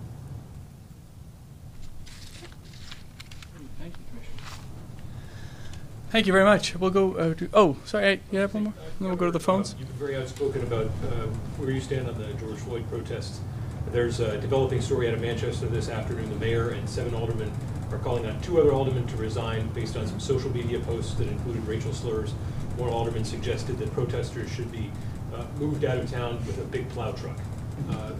Thank you, Commissioner. Thank you very much. We'll go. Uh, to, oh, sorry. I, you have one more. We'll go to the phones. You've been very outspoken about uh, where you stand on the George Floyd protests. There's a developing story out of Manchester this afternoon. The mayor and seven aldermen are calling on two other aldermen to resign based on some social media posts that included racial slurs. One alderman suggested that protesters should be uh, moved out of town with a big plow truck. Uh,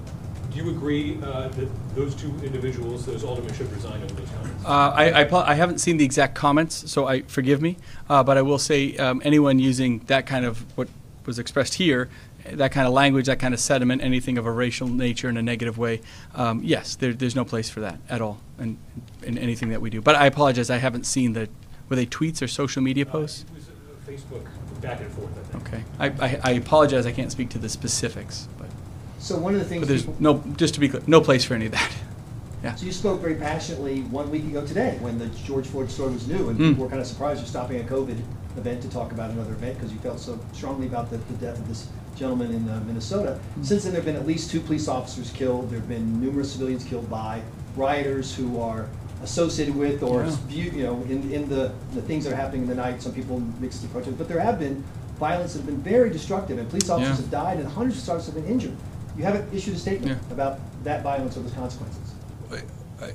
do you agree uh, that those two individuals, those aldermen, should resign over those comments? Uh, I, I, I haven't seen the exact comments, so I forgive me. Uh, but I will say um, anyone using that kind of what was expressed here that kind of language, that kind of sentiment, anything of a racial nature in a negative way, um, yes, there, there's no place for that at all in, in anything that we do. But I apologize, I haven't seen the, were they tweets or social media posts? Uh, it was Facebook back and forth, I think. Okay. I, I, I apologize, I can't speak to the specifics. But so one of the things... But there's no, just to be clear, no place for any of that. Yeah. So you spoke very passionately one week ago today when the George Floyd story was new, and mm. people were kind of surprised you're stopping a COVID event to talk about another event because you felt so strongly about the, the death of this gentleman in uh, Minnesota. Mm. Since then, there have been at least two police officers killed. There have been numerous civilians killed by rioters who are associated with or yeah. view, you know, in, in the, the things that are happening in the night. Some people mix the protest, but there have been violence that has been very destructive, and police officers yeah. have died, and hundreds of officers have been injured. You haven't issued a statement yeah. about that violence or those consequences.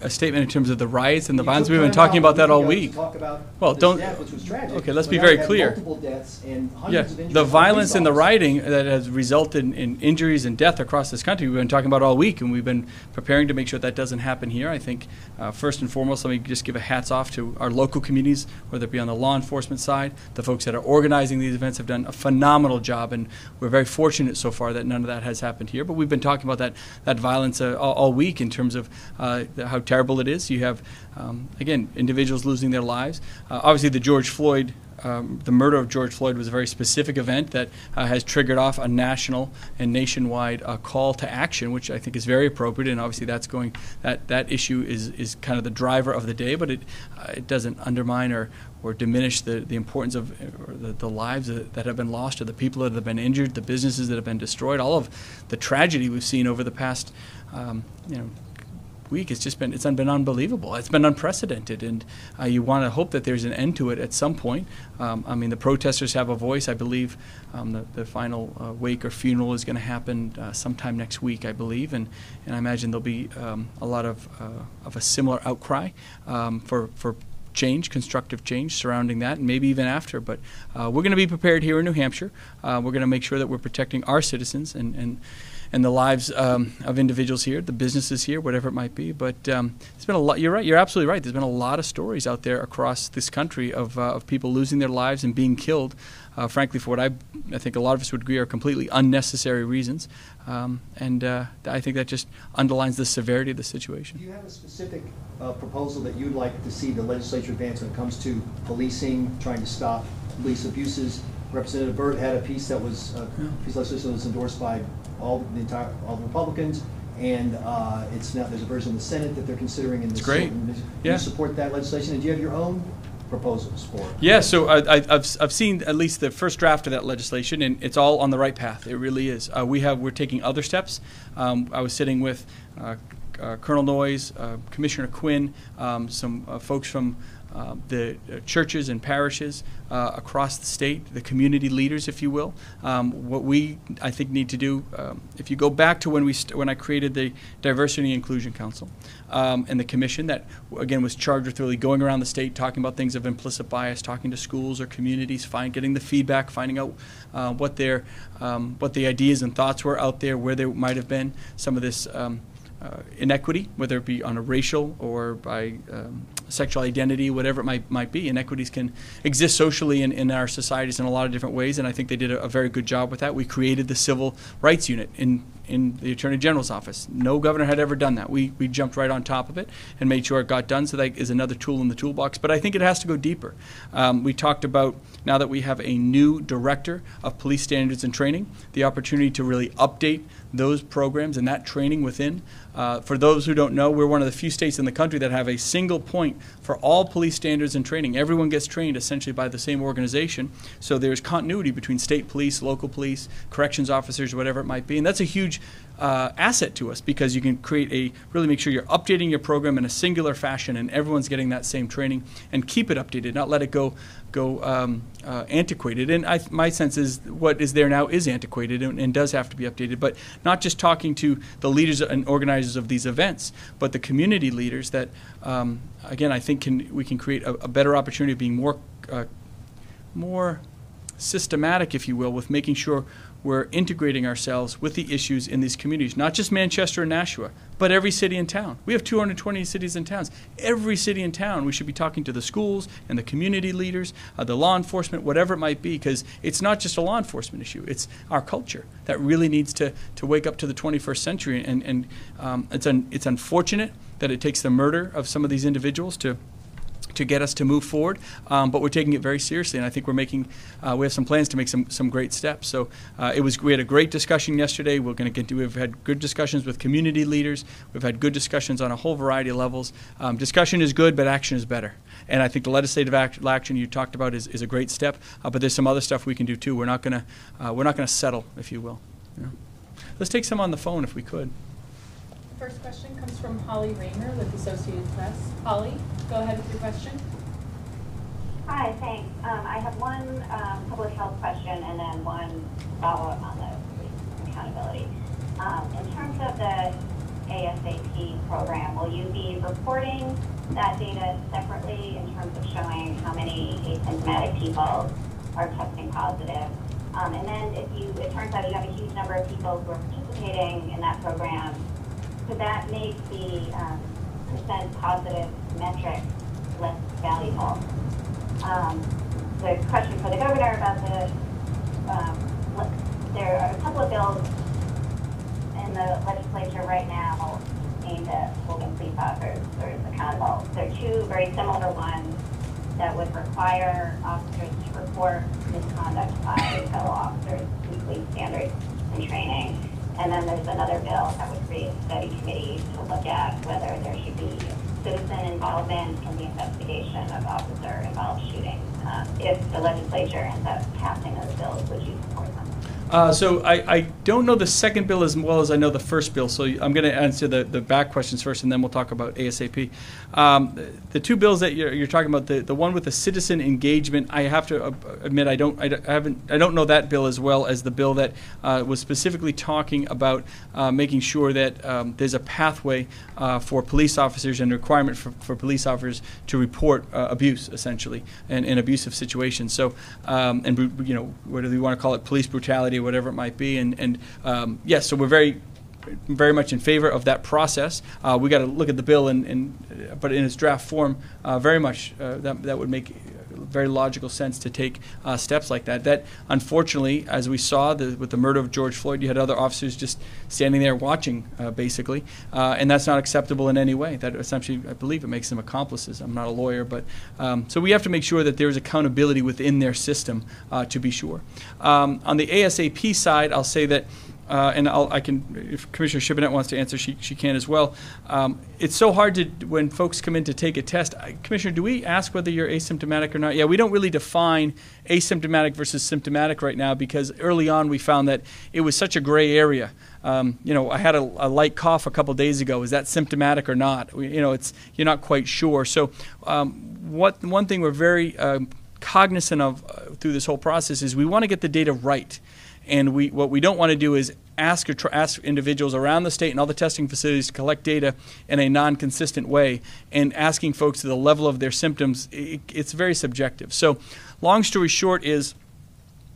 A statement in terms of the riots and the violence. We've been talking about that all week. Well, don't. Death, which was tragic, okay, let's be very clear. Deaths and yeah, the violence and the rioting that has resulted in injuries and death across this country, we've been talking about all week, and we've been preparing to make sure that doesn't happen here. I think uh, first and foremost, let me just give a hats off to our local communities, whether it be on the law enforcement side. The folks that are organizing these events have done a phenomenal job, and we're very fortunate so far that none of that has happened here. But we've been talking about that that violence uh, all, all week in terms of uh, the, how terrible it is. You have, um, again, individuals losing their lives. Uh, obviously, the George Floyd, um, the murder of George Floyd was a very specific event that uh, has triggered off a national and nationwide uh, call to action, which I think is very appropriate. And obviously, that's going, that, that issue is, is kind of the driver of the day, but it, uh, it doesn't undermine or, or diminish the, the importance of or the, the lives that have been lost, or the people that have been injured, the businesses that have been destroyed, all of the tragedy we've seen over the past, um, you know, week. It's just been, it's been unbelievable. It's been unprecedented, and uh, you want to hope that there's an end to it at some point. Um, I mean, the protesters have a voice. I believe um, the, the final uh, wake or funeral is going to happen uh, sometime next week, I believe, and, and I imagine there'll be um, a lot of, uh, of a similar outcry um, for, for change, constructive change surrounding that, and maybe even after. But uh, we're going to be prepared here in New Hampshire. Uh, we're going to make sure that we're protecting our citizens and, and and the lives um, of individuals here, the businesses here, whatever it might be. But um, it's been a lot. You're right. You're absolutely right. There's been a lot of stories out there across this country of, uh, of people losing their lives and being killed, uh, frankly, for what I, I think a lot of us would agree are completely unnecessary reasons. Um, and uh, I think that just underlines the severity of the situation. Do you have a specific uh, proposal that you'd like to see the legislature advance when it comes to policing, trying to stop police abuses? Representative Byrd had a piece that was uh, yeah. piece of legislation that was endorsed by all the entire all the Republicans, and uh, it's now there's a version in the Senate that they're considering. In the it's great. Senate. Do yeah. you support that legislation? And do you have your own proposals for it? Yeah. So I, I've I've seen at least the first draft of that legislation, and it's all on the right path. It really is. Uh, we have we're taking other steps. Um, I was sitting with uh, uh, Colonel Noyes, uh, Commissioner Quinn, um, some uh, folks from. Uh, the uh, churches and parishes uh, across the state, the community leaders, if you will. Um, what we, I think, need to do, um, if you go back to when we st when I created the Diversity and Inclusion Council um, and the commission that, again, was charged with really going around the state, talking about things of implicit bias, talking to schools or communities, find, getting the feedback, finding out uh, what their um, what the ideas and thoughts were out there, where they might have been, some of this um, Uh, inequity, whether it be on a racial or by um, sexual identity, whatever it might, might be. Inequities can exist socially in, in our societies in a lot of different ways, and I think they did a, a very good job with that. We created the Civil Rights Unit in, in the Attorney General's office. No governor had ever done that. We, we jumped right on top of it and made sure it got done, so that is another tool in the toolbox. But I think it has to go deeper. Um, we talked about, now that we have a new director of police standards and training, the opportunity to really update those programs and that training within. Uh, for those who don't know, we're one of the few states in the country that have a single point for all police standards and training. Everyone gets trained essentially by the same organization, so there's continuity between state police, local police, corrections officers, whatever it might be, and that's a huge uh, asset to us, because you can create a, really make sure you're updating your program in a singular fashion and everyone's getting that same training, and keep it updated, not let it go go um, uh, antiquated. And I, my sense is what is there now is antiquated and, and does have to be updated, but not just talking to the leaders and organizers of these events, but the community leaders that, um, again, I think can we can create a, a better opportunity of being more, uh, more systematic, if you will, with making sure we're integrating ourselves with the issues in these communities, not just Manchester and Nashua, but every city and town. We have two hundred twenty cities and towns. Every city and town, we should be talking to the schools and the community leaders, uh, the law enforcement, whatever it might be, because it's not just a law enforcement issue. It's our culture that really needs to, to wake up to the twenty-first century. And, and um, it's, un, it's unfortunate that it takes the murder of some of these individuals to to get us to move forward, um, but we're taking it very seriously, and I think we're making, uh, we have some plans to make some, some great steps. So uh, it was, we had a great discussion yesterday. We're going to get to, we've had good discussions with community leaders. We've had good discussions on a whole variety of levels. Um, discussion is good, but action is better. And I think the legislative act, action you talked about is, is a great step, uh, but there's some other stuff we can do too. We're not going to, uh, we're not going to settle, if you will. Yeah. Let's take some on the phone if we could. First question comes from Holly Raymer with Associated Press. Holly, go ahead with your question. Hi, thanks. Um, I have one um, public health question and then one follow-up on the accountability. Um, in terms of the ASAP program, will you be reporting that data separately in terms of showing how many asymptomatic people are testing positive? Um, and then if you, it turns out you have a huge number of people who are participating in that program, could that make the um, percent positive metric less valuable? Um, the question for the governor about the, um, look, there are a couple of bills in the legislature right now aimed at holding police officers accountable. There are two very similar ones that would require officers to report misconduct by fellow officers, weekly standards and training. And then there's another bill that would create a study committee to look at whether there should be citizen involvement in the investigation of officer-involved shootings. Um, if the legislature ends up passing those bills, would you support them? Uh, so I, I don't know the second bill as well as I know the first bill, so I'm going to answer the, the back questions first, and then we'll talk about ASAP. Um, the, the two bills that you're, you're talking about, the, the one with the citizen engagement, I have to uh, admit I don't I, I haven't I don't know that bill as well as the bill that uh, was specifically talking about uh, making sure that um, there's a pathway uh, for police officers and a requirement for, for police officers to report uh, abuse, essentially, and, and abusive situations. So um, and you know whether you want to call it police brutality, whatever it might be, and and um, yes, so we're very, very much in favor of that process. Uh, we got to look at the bill, and, and but in its draft form, uh, very much uh, that that would make very logical sense to take uh, steps like that. That unfortunately, as we saw the, with the murder of George Floyd, you had other officers just standing there watching, uh, basically, uh, and that's not acceptable in any way. That essentially, I believe, it makes them accomplices. I'm not a lawyer, but um, so we have to make sure that there is accountability within their system, uh, to be sure. Um, on the ASAP side, I'll say that. Uh, and I'll, I can, if Commissioner Shibinette wants to answer, she, she can as well. Um, it's so hard to, when folks come in to take a test, I, Commissioner, do we ask whether you're asymptomatic or not? Yeah, we don't really define asymptomatic versus symptomatic right now because early on we found that it was such a gray area. Um, you know, I had a, a light cough a couple days ago. Is that symptomatic or not? We, you know, it's, you're not quite sure. So um, what, one thing we're very um, cognizant of uh, through this whole process is we want to get the data right. And we, what we don't want to do is ask, or tr ask individuals around the state and all the testing facilities to collect data in a non-consistent way, and asking folks to the level of their symptoms, it, it's very subjective. So long story short is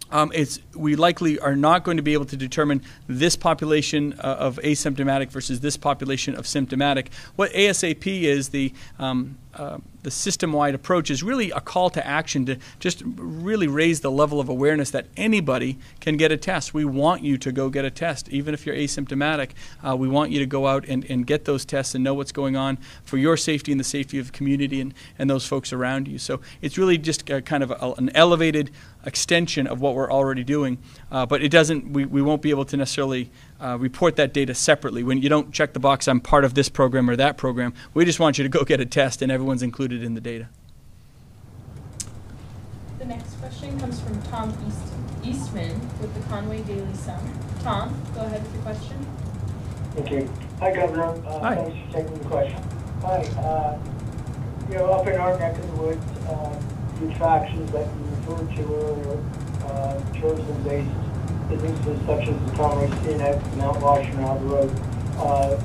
um, it's, we likely are not going to be able to determine this population uh, of asymptomatic versus this population of symptomatic. What ASAP is, the um, Uh, the system-wide approach is really a call to action to just really raise the level of awareness that anybody can get a test. We want you to go get a test, even if you're asymptomatic. Uh, we want you to go out and, and get those tests and know what's going on for your safety and the safety of the community and, and those folks around you. So it's really just a, kind of a, an elevated extension of what we're already doing, uh, but it doesn't, we, we won't be able to necessarily Uh, report that data separately. When you don't check the box, I'm part of this program or that program, we just want you to go get a test and everyone's included in the data. The next question comes from Tom East Eastman with the Conway Daily Sun. Tom, go ahead with your question. Thank you. Hi, Governor. Uh, Hi. Thanks for taking the question. Hi. Uh, you know, up in our neck of the woods, uh, the attractions that you referred to earlier, uh, tourism-based businesses such as the Conway City, Mount Washington, on the road. Uh,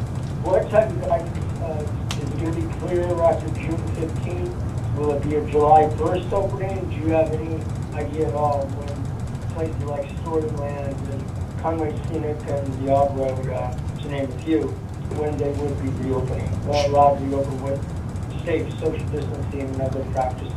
what type of guidance uh, is it going to be clear after June fifteenth? Will it be a July first opening? Do you have any idea at all when places like Storyland and Conway Scenic and the Ob Road, uh, to name a few, when they would be reopening, or allowed to reopen with safe social distancing and other practices.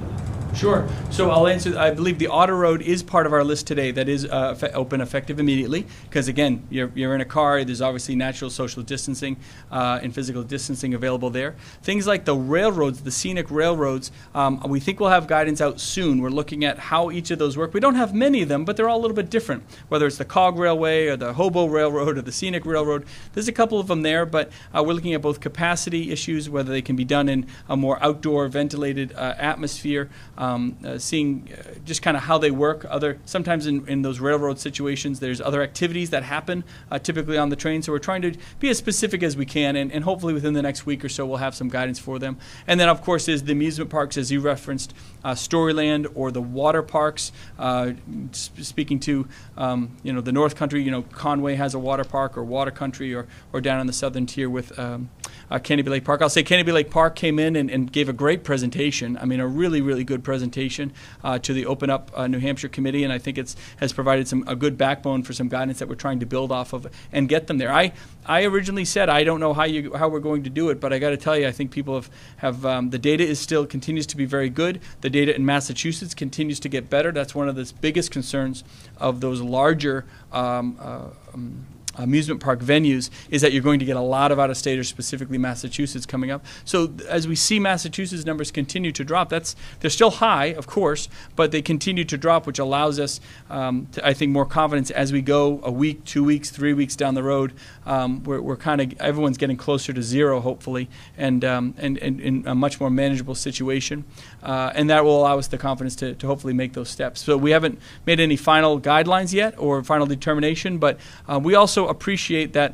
Sure. So I'll answer. I believe the auto road is part of our list today. That is uh, open effective immediately because, again, you're, you're in a car. There's obviously natural social distancing uh, and physical distancing available there. Things like the railroads, the scenic railroads, um, we think we'll have guidance out soon. We're looking at how each of those work. We don't have many of them, but they're all a little bit different, whether it's the Cog Railway or the Hobo Railroad or the Scenic Railroad. There's a couple of them there, but uh, we're looking at both capacity issues, whether they can be done in a more outdoor, ventilated uh, atmosphere, um, Um, uh, seeing uh, just kind of how they work. Other sometimes in, in those railroad situations, there's other activities that happen uh, typically on the train. So we're trying to be as specific as we can, and, and hopefully within the next week or so we'll have some guidance for them. And then, of course, is the amusement parks, as you referenced, uh, Storyland or the water parks. Uh, sp speaking to um, you know the North Country, you know Conway has a water park, or Water Country, or or down in the southern tier with um, uh, Canobie Lake Park. I'll say Canobie Lake Park came in and, and gave a great presentation. I mean, a really really good presentation. presentation uh, to the Open Up uh, New Hampshire Committee, and I think it's has provided some a good backbone for some guidance that we're trying to build off of and get them there. I I originally said I don't know how you how we're going to do it, but I got to tell you, I think people have have um, the data is still continues to be very good. The data in Massachusetts continues to get better. That's one of the biggest concerns of those larger Um, uh, um, amusement park venues, is that you're going to get a lot of out-of-staters, specifically Massachusetts, coming up. So as we see Massachusetts numbers continue to drop, that's they're still high, of course, but they continue to drop, which allows us, um, to, I think, more confidence as we go a week, two weeks, three weeks down the road. Um, we're we're kind of, everyone's getting closer to zero, hopefully, and um, and in a much more manageable situation. Uh, and that will allow us the confidence to, to hopefully make those steps. So we haven't made any final guidelines yet or final determination, but uh, we also appreciate that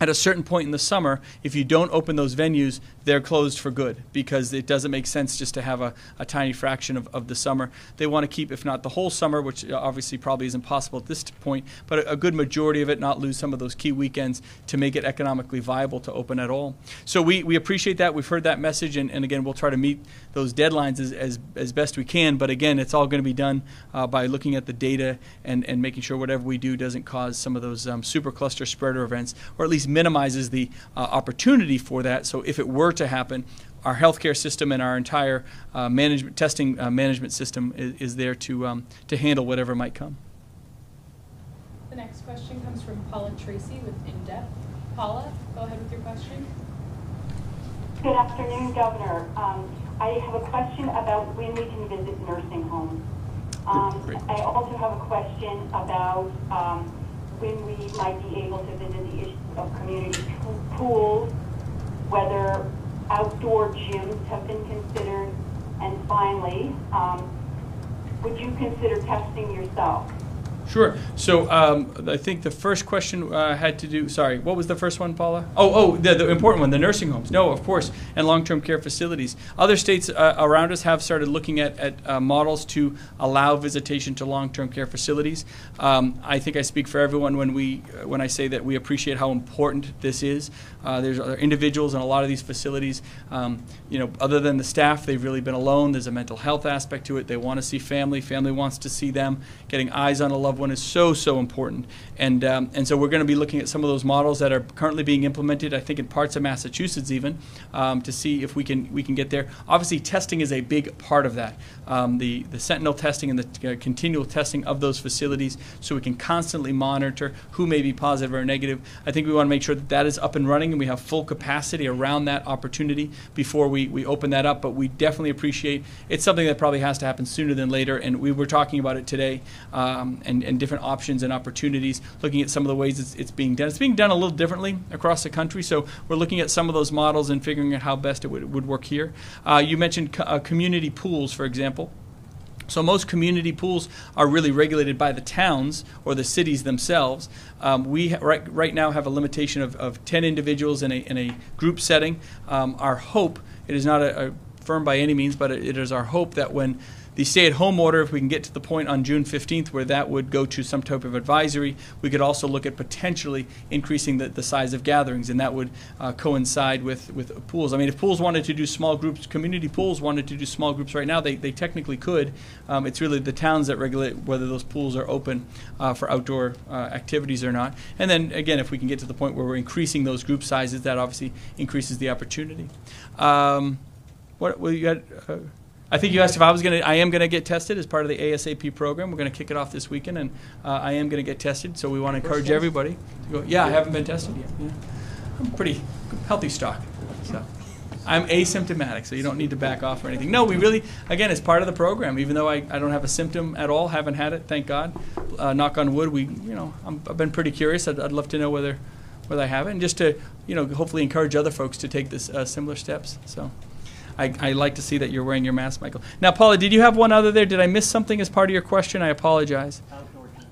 at a certain point in the summer, if you don't open those venues, they're closed for good, because it doesn't make sense just to have a, a tiny fraction of, of the summer. They want to keep, if not the whole summer, which obviously probably isn't possible at this point, but a, a good majority of it, not lose some of those key weekends to make it economically viable to open at all. So we, we appreciate that. We've heard that message, and, and again, we'll try to meet those deadlines as, as, as best we can, but again, it's all going to be done uh, by looking at the data and, and making sure whatever we do doesn't cause some of those um, super cluster spreader events, or at least minimizes the uh, opportunity for that. So if it were to happen, our healthcare system and our entire uh, management testing uh, management system is, is there to um, to handle whatever might come. The next question comes from Paula Tracy with In Depth. Paula, go ahead with your question. Good afternoon, Governor. Um, I have a question about when we can visit nursing homes. Um, Great. I also have a question about um, when we might be able to visit the issue of community pools, whether outdoor gyms have been considered, and finally, um, would you consider testing yourself? Sure. So um, I think the first question uh, had to do, sorry, what was the first one, Paula? Oh, oh, the, the important one, the nursing homes. No, of course, and long-term care facilities. Other states uh, around us have started looking at, at uh, models to allow visitation to long-term care facilities. Um, I think I speak for everyone when, we, when I say that we appreciate how important this is. Uh, there's other individuals in a lot of these facilities. Um, you know, other than the staff, they've really been alone. There's a mental health aspect to it. They want to see family. Family wants to see them. Getting eyes on a loved one is so, so important. And, um, and so we're going to be looking at some of those models that are currently being implemented, I think in parts of Massachusetts even, um, to see if we can, we can get there. Obviously, testing is a big part of that. Um, the, the sentinel testing and the uh, continual testing of those facilities, so we can constantly monitor who may be positive or negative. I think we want to make sure that that is up and running, and we have full capacity around that opportunity before we, we open that up. But we definitely appreciate it's something that probably has to happen sooner than later, and we were talking about it today, um, and, and different options and opportunities, looking at some of the ways it's, it's being done. It's being done a little differently across the country, so we're looking at some of those models and figuring out how best it would, would work here. Uh, you mentioned co uh, community pools, for example. So most community pools are really regulated by the towns or the cities themselves. Um, we ha right, right now have a limitation of, of ten individuals in a, in a group setting. Um, our hope, it is not a, a firm by any means, but it, it is our hope that when The stay-at-home order, if we can get to the point on June fifteenth where that would go to some type of advisory, we could also look at potentially increasing the, the size of gatherings, and that would uh, coincide with, with pools. I mean, if pools wanted to do small groups, community pools wanted to do small groups right now, they, they technically could. Um, it's really the towns that regulate whether those pools are open uh, for outdoor uh, activities or not. And then, again, if we can get to the point where we're increasing those group sizes, that obviously increases the opportunity. Um, what well, you had... Uh, I think you asked if I was going to, I am going to get tested as part of the ASAP program. We're going to kick it off this weekend, and uh, I am going to get tested. So we want to encourage everybody to go. Yeah, I haven't been tested yet. Yeah. I'm pretty healthy stock. So I'm asymptomatic, so you don't need to back off or anything. No, we really, again, it's part of the program. Even though I, I don't have a symptom at all, haven't had it, thank God. Uh, knock on wood, we, you know, I'm, I've been pretty curious. I'd, I'd love to know whether, whether I have it, and just to, you know, hopefully encourage other folks to take this uh, similar steps. So. I, I like to see that you're wearing your mask, Michael. Now, Paula, did you have one other there? Did I miss something as part of your question? I apologize. Outdoor gyms.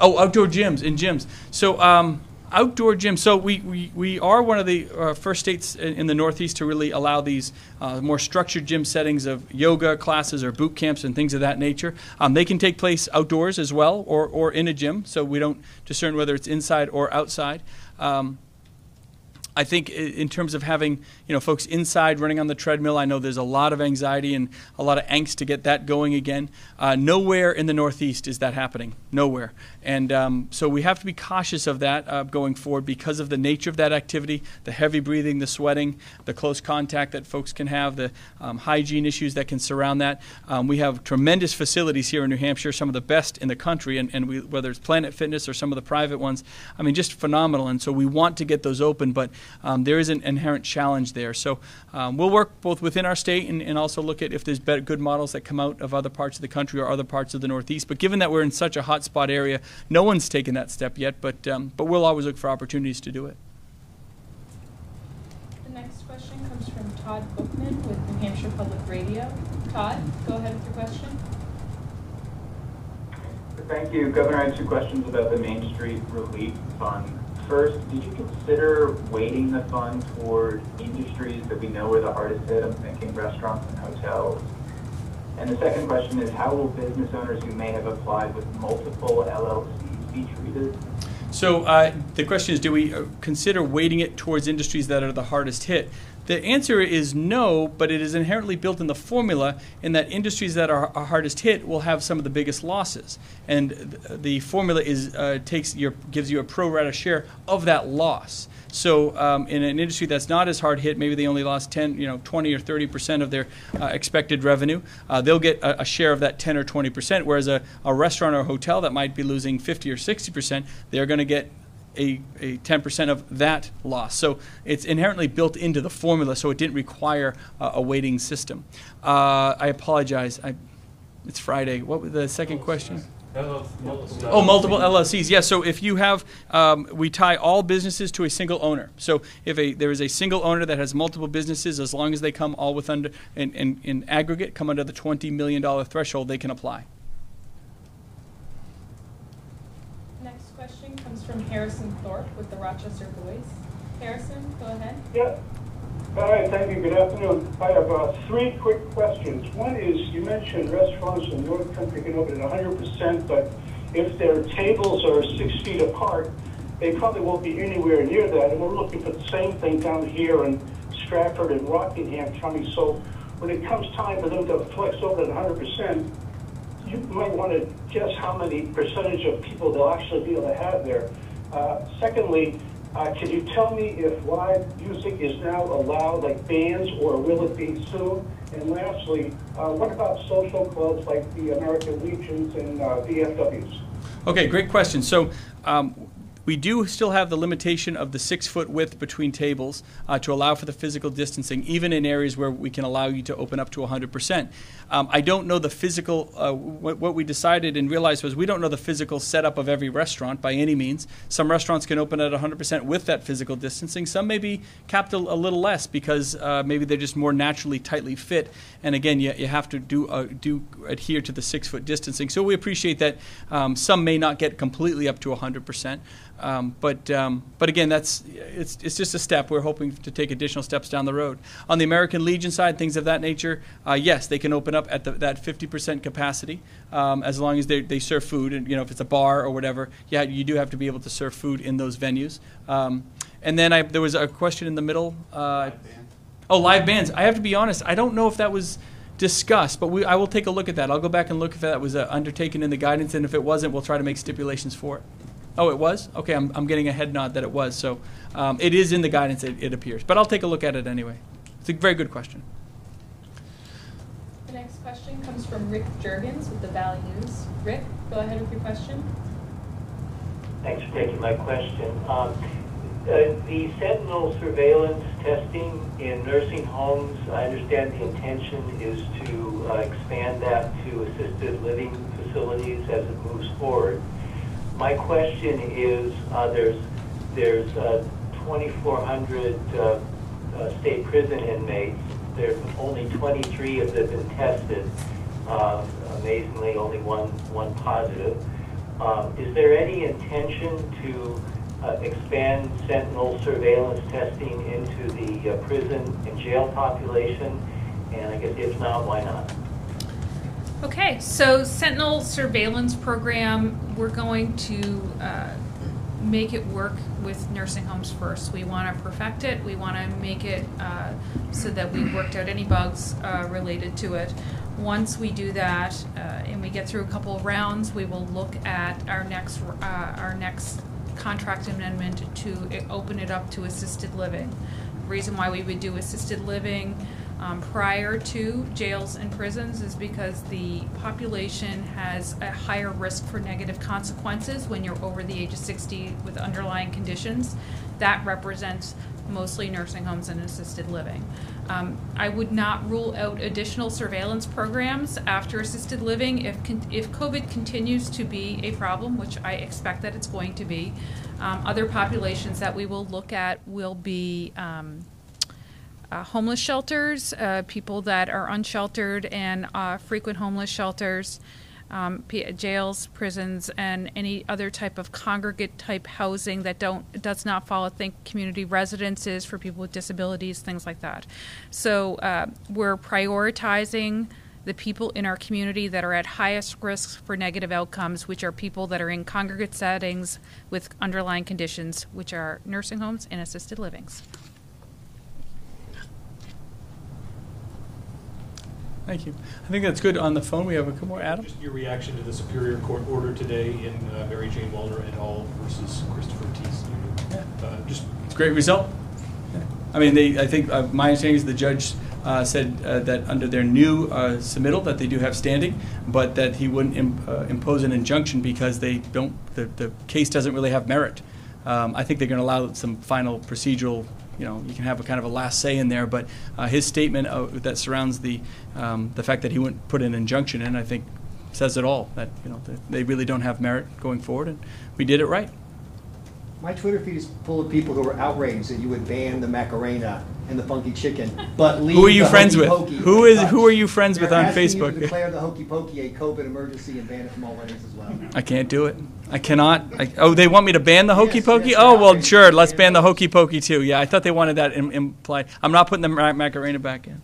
Oh, outdoor gyms and gyms. So um, outdoor gyms. So we, we, we are one of the uh, first states in, in the Northeast to really allow these uh, more structured gym settings of yoga classes or boot camps and things of that nature. Um, they can take place outdoors as well, or, or in a gym, so we don't discern whether it's inside or outside. Um, I think in terms of having, you know, folks inside running on the treadmill, I know there's a lot of anxiety and a lot of angst to get that going again. Uh, nowhere in the Northeast is that happening. Nowhere. And um, so we have to be cautious of that uh, going forward because of the nature of that activity, the heavy breathing, the sweating, the close contact that folks can have, the um, hygiene issues that can surround that. Um, we have tremendous facilities here in New Hampshire, some of the best in the country, and, and we, whether it's Planet Fitness or some of the private ones, I mean, just phenomenal. And so we want to get those open, but Um, there is an inherent challenge there. So um, we'll work both within our state and, and also look at if there's better, good models that come out of other parts of the country or other parts of the Northeast. But given that we're in such a hot spot area, no one's taken that step yet, but, um, but we'll always look for opportunities to do it. The next question comes from Todd Bookman with New Hampshire Public Radio. Todd, go ahead with your question. Thank you, Governor. I have two questions about the Main Street Relief Fund. First, did you consider weighting the fund toward industries that we know are the hardest hit? I'm thinking restaurants and hotels. And the second question is, how will business owners who may have applied with multiple L L Cs be treated? So uh, the question is, do we consider weighting it towards industries that are the hardest hit? The answer is no, but it is inherently built in the formula in that industries that are, are hardest hit will have some of the biggest losses, and th the formula is uh, takes your gives you a pro rata share of that loss. So um, in an industry that's not as hard hit, maybe they only lost ten, you know, twenty or thirty percent of their uh, expected revenue. Uh, they'll get a, a share of that ten or twenty percent, whereas a, a restaurant or a hotel that might be losing fifty or sixty percent, they're going to get a ten percent of that loss. So it's inherently built into the formula, so it didn't require uh, a weighting system. Uh, I apologize. I, it's Friday. What was the second question? L L C. Oh, multiple L L Cs. Yes. Yeah, so if you have, um, we tie all businesses to a single owner. So if a, there is a single owner that has multiple businesses, as long as they come all with under, in, in, in aggregate, come under the twenty million dollar threshold, they can apply. From Harrison Thorpe with the Rochester Boys. Harrison, go ahead. Yeah. All right, thank you. Good afternoon. I have uh, three quick questions. One is, you mentioned restaurants in North Country can open at one hundred percent, but if their tables are six feet apart, they probably won't be anywhere near that. And we're looking for the same thing down here in Strafford and Rockingham County. So when it comes time for them to flex over at one hundred percent, you might want to guess how many percentage of people they'll actually be able to have there. Uh, secondly, uh, can you tell me if live music is now allowed, like bands, or will it be soon? And lastly, uh, what about social clubs like the American Legions and uh, V F Ws? Okay, great question. So. Um, We do still have the limitation of the six-foot width between tables uh, to allow for the physical distancing, even in areas where we can allow you to open up to one hundred percent. Um, I don't know the physical, uh, what, what we decided and realized was we don't know the physical setup of every restaurant by any means. Some restaurants can open at one hundred percent with that physical distancing. Some may be capped a, a little less because uh, maybe they're just more naturally tightly fit. And again, you, you have to do, uh, do adhere to the six-foot distancing. So we appreciate that um, some may not get completely up to one hundred percent. Um, but um, but again, that's it's it's just a step. We're hoping to take additional steps down the road. On the American Legion side, things of that nature, uh, yes, they can open up at the, that fifty percent capacity um, as long as they they serve food. And you know, if it's a bar or whatever, yeah, you do have to be able to serve food in those venues. Um, and then I, there was a question in the middle. Uh, oh, live bands. I have to be honest. I don't know if that was discussed, but we I will take a look at that. I'll go back and look if that was uh, undertaken in the guidance, and if it wasn't, we'll try to make stipulations for it. Oh, it was? Okay, I'm, I'm getting a head nod that it was. So um, it is in the guidance, it, it appears. But I'll take a look at it anyway. It's a very good question. The next question comes from Rick Jurgens with the Valley News. Rick, go ahead with your question. Thanks for taking my question. Um, uh, the sentinel surveillance testing in nursing homes, I understand the intention is to uh, expand that to assisted living facilities as it moves forward. My question is, uh, there's there's uh, twenty-four hundred uh, uh, state prison inmates. There's only twenty-three of them have been tested. Uh, amazingly, only one one positive. Um, is there any intention to uh, expand sentinel surveillance testing into the uh, prison and jail population? And I guess if not, why not? Okay, so sentinel surveillance program, we're going to uh, make it work with nursing homes first. We want to perfect it. We want to make it uh, so that we've worked out any bugs uh, related to it. Once we do that uh, and we get through a couple of rounds, we will look at our next uh, our next contract amendment to open it up to assisted living. The reason why we would do assisted living Um, prior to jails and prisons is because the population has a higher risk for negative consequences when you're over the age of sixty with underlying conditions. That represents mostly nursing homes and assisted living. Um, I would not rule out additional surveillance programs after assisted living if, if COVID continues to be a problem, which I expect that it's going to be. Um, other populations that we will look at will be um, Uh, homeless shelters, uh, people that are unsheltered and uh, frequent homeless shelters, um, jails, prisons, and any other type of congregate type housing that don't does not fall. I think community residences for people with disabilities, things like that. So uh, we're prioritizing the people in our community that are at highest risk for negative outcomes, which are people that are in congregate settings with underlying conditions, which are nursing homes and assisted livings. Thank you. I think that's good. On the phone, we have a couple more. Adam? Just your reaction to the Superior Court order today in uh, Mary Jane Walder et al. Versus Christopher Teese. Yeah. Uh, just it's a great result. Yeah. I mean, they. I think uh, my understanding is the judge uh, said uh, that under their new uh, submittal that they do have standing, but that he wouldn't imp uh, impose an injunction because they don't. The, the case doesn't really have merit. Um, I think they're going to allow some final procedural. You know, you can have a kind of a last say in there, but uh, his statement uh, that surrounds the um, the fact that he wouldn't put an injunction in, I think, says it all. That you know, that they really don't have merit going forward, and we did it right. My Twitter feed is full of people who are outraged that you would ban the Macarena and the funky chicken, but leave who are you the friends with? Who is touch. Who are you friends They're with on Facebook? You to declare the hokey pokey a COVID emergency and ban it from all weddings as well. I can't do it. I cannot. I, oh, they want me to ban the Hokey yes, Pokey? Yes, oh, well, sure. Let's ban the Hokey Pokey, too. Yeah, I thought they wanted that im implied. I'm not putting the ma Macarena back in.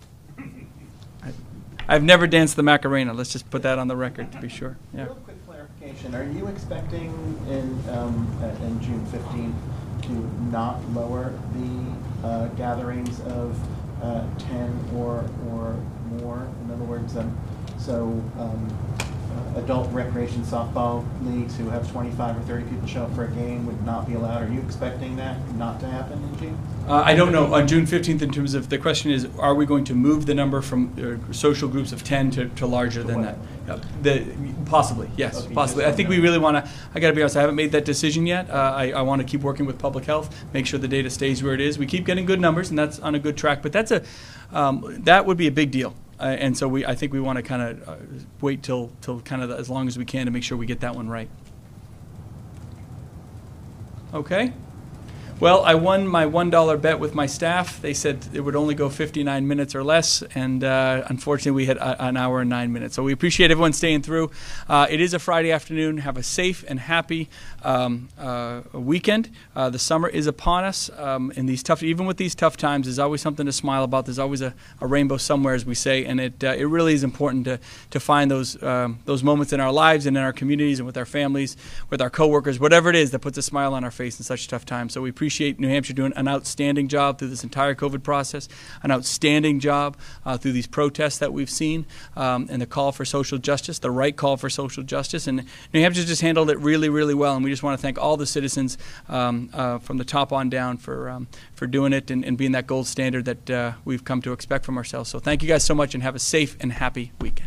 I, I've never danced the Macarena. Let's just put that on the record to be sure. Yeah. Real quick clarification. Are you expecting in, um, uh, in June fifteenth to not lower the uh, gatherings of uh, ten or, or more? In other words, um, so... Um, adult recreation softball leagues who have twenty-five or thirty people show up for a game would not be allowed. Are you expecting that not to happen in June? Uh, I don't know. On June fifteenth, in terms of the question is, are we going to move the number from uh, social groups of ten to, to larger to than what? That? Yeah. The, possibly, yes, okay, possibly. I think we really want to, I got to be honest, I haven't made that decision yet. Uh, I, I want to keep working with public health, make sure the data stays where it is. We keep getting good numbers, and that's on a good track, but that's a, um, that would be a big deal. Uh, and so we, I think we want to kind of uh, wait till, till kind of as long as we can to make sure we get that one right. Okay. Well, I won my one dollar bet with my staff. They said it would only go fifty-nine minutes or less, and uh, unfortunately we had a, an hour and nine minutes. So we appreciate everyone staying through. Uh, it is a Friday afternoon. Have a safe and happy um, uh, weekend. Uh, the summer is upon us, um, and these tough, even with these tough times, there's always something to smile about. There's always a, a rainbow somewhere, as we say, and it, uh, it really is important to, to find those, um, those moments in our lives and in our communities and with our families, with our coworkers, whatever it is that puts a smile on our face in such tough times. So we appreciate Appreciate New Hampshire doing an outstanding job through this entire COVID process, an outstanding job uh, through these protests that we've seen, um, and the call for social justice, the right call for social justice. And New Hampshire's just handled it really, really well. And we just want to thank all the citizens um, uh, from the top on down for um, for doing it and, and being that gold standard that uh, we've come to expect from ourselves. So thank you guys so much, and have a safe and happy weekend.